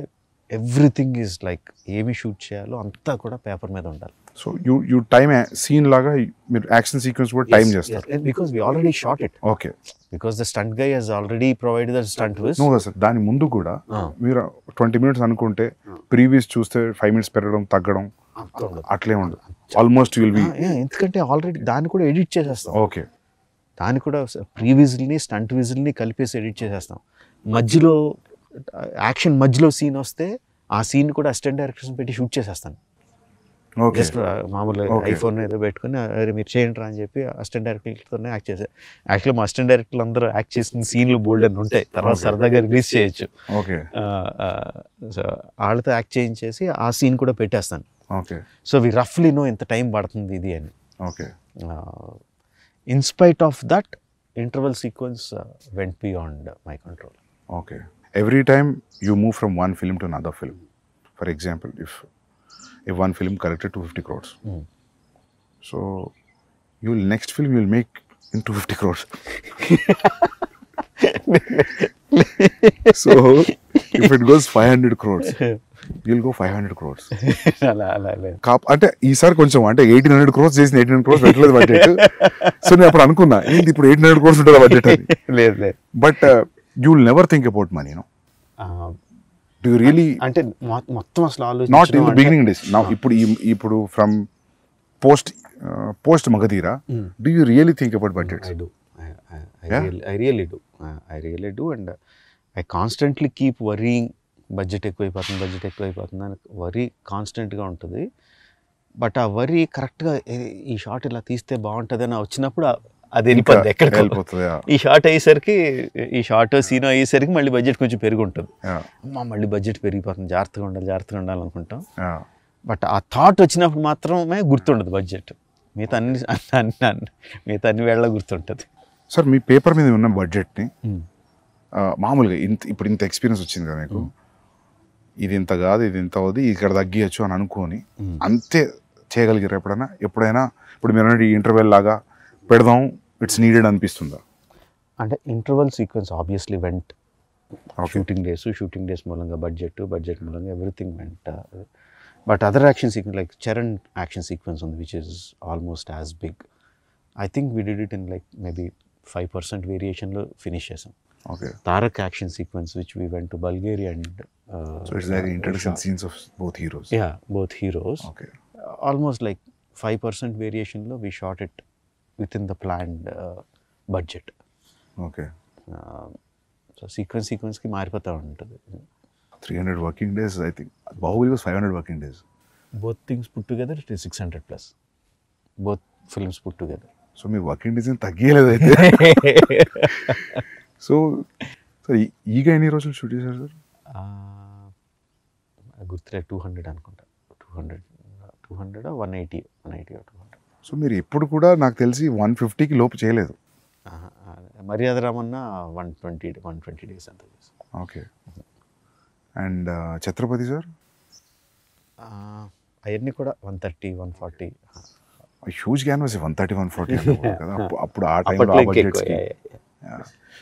everything is like emi shoot cheyalo anta kuda paper meda undali. So you you time scene laga you action sequence what time yes, just yes, because we already shot it. Okay, because the stunt guy has already provided the stunt twist. No sir, dani mundu kuda meer twenty minutes anukunte previous chuste five minutes peradam taggadam atle undu almost you will be entukante already dani kuda edit chesestam. Okay, dani kuda previous ni stunt twist ni kalipesi edit chesestam. Madhyalo action మధ్యలో scene వస్తే ఆ scene కూడా assistant directors పెట్టి shoot చేసేస్తాను. Just మామూలుగా iPhone ఏదో పెట్టుకుని అరే మీరు చేయండి రా అని చెప్పి అసిస్టెంట్ డైరెక్టర్తోనే యాక్ట్ చేశారు. యాక్చువల్లీ మా అసిస్టెంట్ డైరెక్టర్లు అందరూ యాక్ట్ చేసిన సీన్లు బోల్డ్ అని ఉంటాయి, తర్వాత సరదాగా రిలీజ్ చేయొచ్చు. ఓకే, సో వాళ్ళతో యాక్ట్ చేయించేసి ఆ సీన్ కూడా పెట్టేస్తాను. ఓకే, సో వి రఫ్లీ నో ఇంత టైం పడుతుంది ఇది అని. Okay, in spite of that interval sequence went beyond my control. Okay, every time you move from one film to another film, for example if if one film collected two hundred fifty crores mm. so your next film you will make in two hundred fifty crores so if it goes five hundred crores you will go five hundred crores ala ala ala ante ee sar koncham ante eighteen hundred crores chesina eighteen hundred crores vettaledu budget so nenu appudu anukunna enti ippudu eighteen hundred crores untadu budget ani led led but uh, you will never think about money, you know. Uh, do you really ante mottam asla alochinchu not in the beginning days. Now ipudu ipudu from post uh, post Magadira mm. do you really think about budgets? I do. I I, I yeah? really I really do. Uh, I really do and uh, I constantly keep worrying budget ekku ayipothund budget ekku ayipothund ani worry constant ga untadi. But ఆ worry కరెక్ట్గా ఈ shot ఇలా తీస్తే బాగుంటుంది అని వచ్చినప్పుడు అది వెళ్ళిపోద్ది ఎక్కడికి వెళ్ళిపోతుంది. ఈ షాట్ అయ్యేసరికి ఈ షాట్ సీన్ అయ్యేసరికి మళ్ళీ బడ్జెట్ కొంచెం పెరుగుంటుంది. అమ్మ మళ్ళీ బడ్జెట్ పెరిగిపోతుంది, జాగ్రత్తగా ఉండాలి జాగ్రత్తగా ఉండాలనుకుంటాం. బట్ ఆ థాట్ వచ్చినప్పుడు మాత్రమే గుర్తుండదు బడ్జెట్, మిగతా అన్ని అన్ని మిగతా అన్ని వేళ గుర్తుంటుంది. సార్ మీ పేపర్ మీద ఉన్న బడ్జెట్ని మామూలుగా ఇంత ఇప్పుడు ఇంత ఎక్స్పీరియన్స్ వచ్చింది కదా మీకు, ఇది ఇంత కాదు ఇది ఇంత అవుద్ది ఇక్కడ తగ్గియచ్చు అని అనుకోని అంతే చేయగలిగారు ఎప్పుడైనా? ఎప్పుడైనా ఇప్పుడు మీరు అనేది ఇంటర్వెల్ లాగా పెడదాం ఇట్స్ నీడెడ్ అనిపిస్తుందా? అంటే interval sequence obviously went, shooting days shooting days మూలంగా బడ్జెట్ బడ్జెట్ మూలంగా everything went. But other action sequence like Charan action sequence ఉంది which is almost as big. I think we did it in like maybe five percent వేరియేషన్లో finish చేసాం. Okay. Tarak action sequence which we went to Bulgaria and uh, so it's like introduction scenes of both heroes. Yeah, both heroes. Okay. Uh, almost like five percent variation lo we shot it within the planned uh, budget. Okay. Uh, so sequence sequence ki maaripata untadi. three hundred working days I think. Baahubali was five hundred working days. Both things put together it is six hundred plus. Both films put together. So me working days ni taggiyaledu aithe. So sir Eega ఎన్ని రోజులు shoot చేశారు sir? గుర్తులే two hundred అనుకుంటా, two hundred two hundred one eighty one eighty two hundred. So మీరు ఎప్పుడు కూడా నాకు తెలిసి వన్ ఫిఫ్టీకి లోపు చేయలేదు. Maryada Ramanna one twenty one twenty days అంతా చేశారు. ఓకే. అండ్ ఛత్రపతి సార్ అవన్నీ కూడా one thirty one forty huge canvas one thirty one forty కదా అప్పుడు ఆ టైంలో.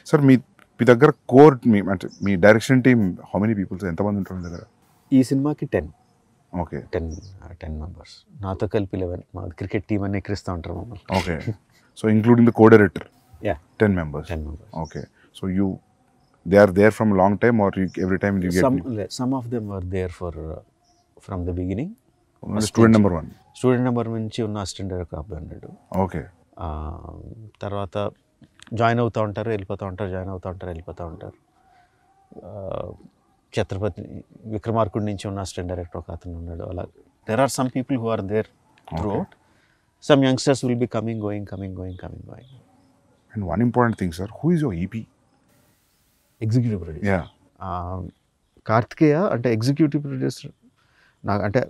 సార్ మీ మీ దగ్గర కోర్ మీ అంటే మీ direction team how many peoples ఎంతమంది ఉంటారు మీ దగ్గర? ఈ సినిమాకి ten. Okay. Ten ten members నాతో కలిపి లెవెన్. మా క్రికెట్ టీమ్ అని ఎక్కిరిస్తూ ఉంటారు మమ్మల్ని. Okay. So including the co director. Yeah. Ten members. Ten members. Okay. So you they are there from long time or every time you get? Some some of them are there for from the beginning. Student number one student number నుంచి ఉన్న assistant director అబ్బాయి అన్నాడు. Okay. తర్వాత join అవుతూ ఉంటారు వెళ్ళిపోతూ ఉంటారు join అవుతూ ఉంటారు వెళ్ళిపోతూ ఉంటారు. ఛత్రపతి విక్రమార్కుడి నుంచి ఉన్న అసిస్టెంట్ డైరెక్టర్ ఒక అతను ఉన్నాడు. అలా there are some people who are there throughout. Some youngsters will be coming going coming going coming going. And one important thing sir, who is your EP? Executive producer Karthikeya. అంటే executive producer నాకు అంటే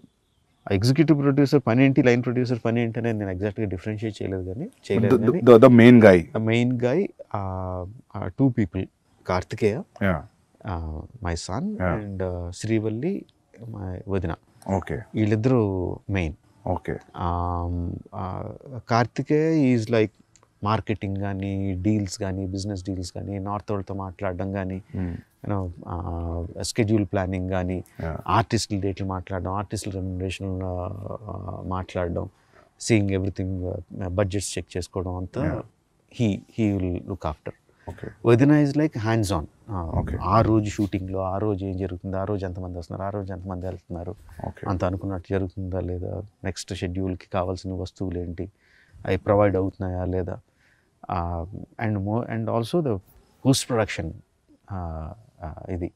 executive producer పని ఏంటి line producer పని ఏంటి అనేది నేను ఎగ్జాక్ట్గా డిఫరెన్షియేట్ చేయలేదు కానీ చేయలేదు. The main guy the main guy two people Karthikeya my son and Srivalli my వదిన. ఓకే. వీళ్ళిద్దరూ main. Okay. Karthikeya is like marketing కానీ డీల్స్ కానీ బిజినెస్ డీల్స్ కానీ నార్త్ వాళ్ళతో మాట్లాడడం కానీ షెడ్యూల్ ప్లానింగ్ కానీ ఆర్టిస్టుల డేట్లు మాట్లాడడం ఆర్టిస్టుల రెమ్యునరేషన్ మాట్లాడడం సీయింగ్ ఎవ్రీథింగ్ బడ్జెట్స్ చెక్ చేసుకోవడం అంతా he he will look after. వదిన ఈజ్ లైక్ హ్యాండ్స్ ఆన్. ఆ రోజు షూటింగ్లో ఆ రోజు ఏం జరుగుతుంది, ఆ రోజు ఎంతమంది వస్తున్నారు, ఆ రోజు ఎంతమంది వెళ్తున్నారు, అంత అనుకున్నట్టు జరుగుతుందా లేదా, నెక్స్ట్ షెడ్యూల్కి కావాల్సిన వస్తువులు ఏంటి అవి ప్రొవైడ్ అవుతున్నాయా లేదా, అండ్ మో and also the post production ఇది.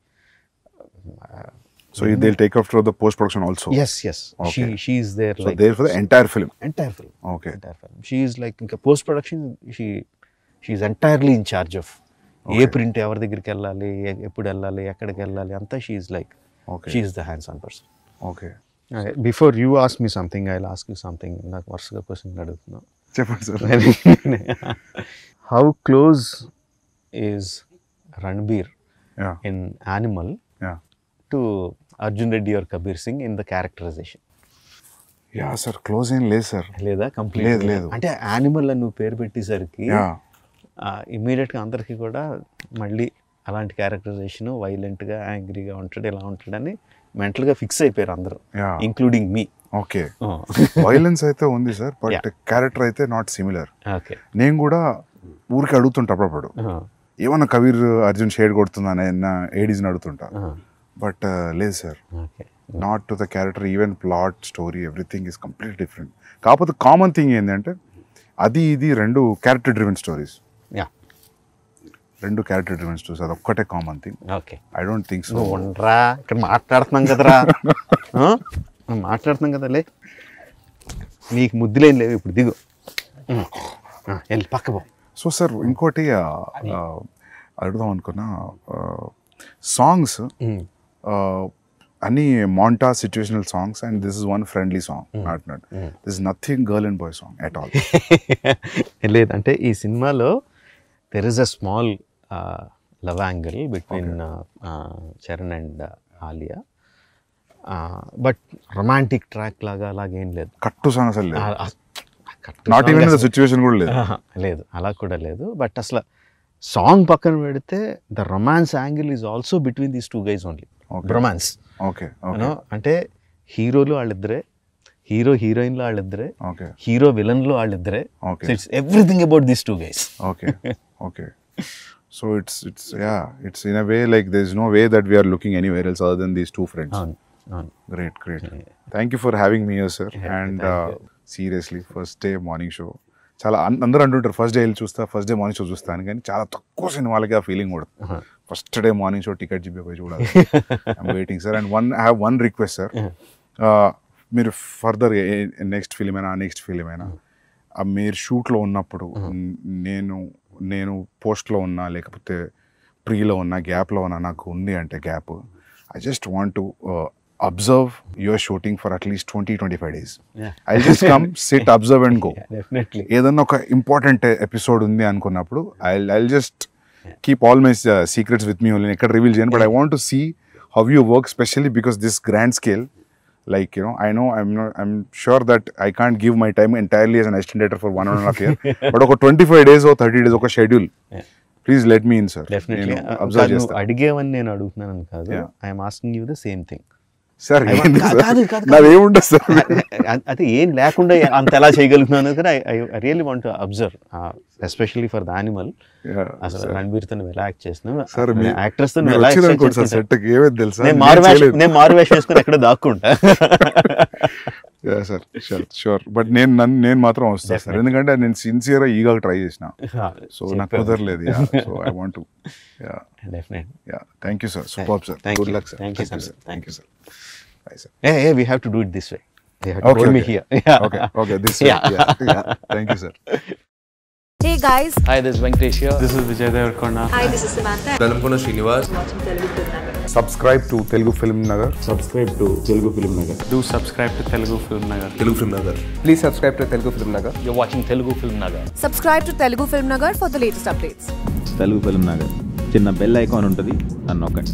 So they will take after the post production also. yes yes she she is there like so there for the entire film entire film okay entire film she is like in post production she she is entirely in charge of ఏ print ఎవరి దగ్గరికి వెళ్ళాలి ఎప్పుడు వెళ్ళాలి ఎక్కడికి వెళ్ళాలి అంతా she is like okay she is the hands on person. okay. Uh, before you ask me something, I'll ask you something. I have a question. How close is Ranbir yeah. in Animal yeah. to Arjun Reddy or Kabir Singh in the characterization? Yeah, sir. Close in less, sir. Leda, completely. Leda, leda. అంటే Animal అను పేరు పెట్టేసరికి ఇమీడియట్గా అందరికీ కూడా మళ్ళీ అలాంటి characterisation వైలెంట్గా యాంగ్రీగా ఉంటాడు ఎలా ఉంటాడని మెంటల్గా ఫిక్స్ అయిపోయారు అందరూ ఇంక్లూడింగ్ మీ. ఓకే. వైలెన్స్ అయితే ఉంది సార్ బట్ క్యారెక్టర్ అయితే నాట్ సిమిలర్. నేను కూడా ఊరికి అడుగుతుంటా అప్పుడప్పుడు ఏమన్నా కబీర్ అర్జున్ షేడ్ కొడుతుందని ఏడీస్ని అడుగుతుంటా బట్ లేదు sir not to the character even plot story everything is complete different. కాకపోతే కామన్ థింగ్ ఏంటంటే అది ఇది రెండు క్యారెక్టర్ డ్రివెన్ స్టోరీస్ రెండు క్యారెక్టర్ డ్రివెన్ స్టోరీస్ అది ఒక్కటే common thing. Okay. I don't think so. ఇక్కడ మాట్లాడుతున్నాం కదరా మాట్లాడుతున్నాం కదలే నీకు ముద్దులేం లేవు, ఇప్పుడు దిగు వెళ్ళి పక్కపో. సో సార్ ఇంకోటి అడుగుదాం అనుకున్న సాంగ్స్ అన్ని మాంటా situational songs and this is one friendly song అంటున్నాడు. This nothing girl and boy song at all లేదంటే ఈ సినిమాలో there is a small love angle between Charan and Alia, but romantic track లాగా అలాగేం లేదు. కట్టు సాంగ్ అసలు లేదు, అలా కూడా లేదు. బట్ అసలు సాంగ్ పక్కన పెడితే the romance angle is also between these two guys only. Romance అంటే హీరోలు వాళ్ళిద్దరే, హీరో హీరోయిన్లో వాళ్ళిద్దరే, హీరో విలన్లో వాళ్ళిద్దరే. It's everything about these two guys. So it's it's yeah it's in a way like there's no way that we are looking anywhere else other than these two friends. On, on. Great, great. Yeah. Thank you for having me here, sir. Yeah, and uh, seriously, first day morning show. Chala andaru antuntaru first day elli chusta, first day morning show chustanu gaani chala takku cinemaalaga feeling kodutha. First day morning show ticket jibe poi chudali. I'm waiting, sir. And one I have one request, sir. Uh, meer further next film aina next film aina ఆ మీరు షూట్లో ఉన్నప్పుడు నేను నేను పోస్ట్లో ఉన్నా లేకపోతే ప్రీలో ఉన్నా గ్యాప్లో ఉన్నా నాకు ఉంది అంటే gap, I just want to observe your shooting for at least twenty twenty five days I just come sit observe and go. ఏదన్నా ఒక ఇంపార్టెంట్ ఎపిసోడ్ ఉంది అనుకున్నప్పుడు I I just keep all my secrets with me, నేను ఎక్కడ reveal చేయను. But I want to see how you work specially because this grand scale. Like, you know, I know I'm not, I'm sure that I can't give my time entirely as an assistant editor for one and a half year. But oka twenty-five days or thirty days oka schedule. Yeah. Please let me in, sir. Definitely. You know, observe just that. Adigevan nenu adugutunanu kaadu. I am asking you the same thing. Sir, kaadu kaadu. Nadu em unda sir. Adi em lekunda anta ela cheyagalunanu kada I really want to observe. Uh, especially for the animal. Yeah. Asal Ranveer tanu ela act chestunna. Sir, me actress tanu ela act chestunna. Set ki em telusa. Nen marvash nen marvash cheskoni ekkada daakkunta. Yeah sir, sure, sure. But nen nen matram ostha sir. Endukante nen sincere ga eega try chesina. So na kudaraledu. Yeah. So I want to. Yeah. Definitely. Yeah. Thank you sir. Superb sir. Good luck sir. Thank you sir. Thank you sir. Bye sir. Hey, hey, we have to do it this way. They have to hold me here. Yeah. Okay. Okay. This way. Yeah. Yeah. Thank you sir. Hey guys. Hi, this is Venkatesh here. This is Vijayadhar Khanna. Hi, this is Samantha. Velamkona Srinivas. Watching Telugu Film Nagar. Subscribe to Telugu Film Nagar. Subscribe to Telugu Film Nagar. Do subscribe to Telugu Film Nagar. Telugu Film Nagar. Please subscribe to Telugu Film Nagar. You're watching Telugu Film Nagar. Subscribe to Telugu Film Nagar for the latest updates. Telugu Film Nagar. చిన్న bell icon ఉంటుంది, నన్ను నొక్కండి.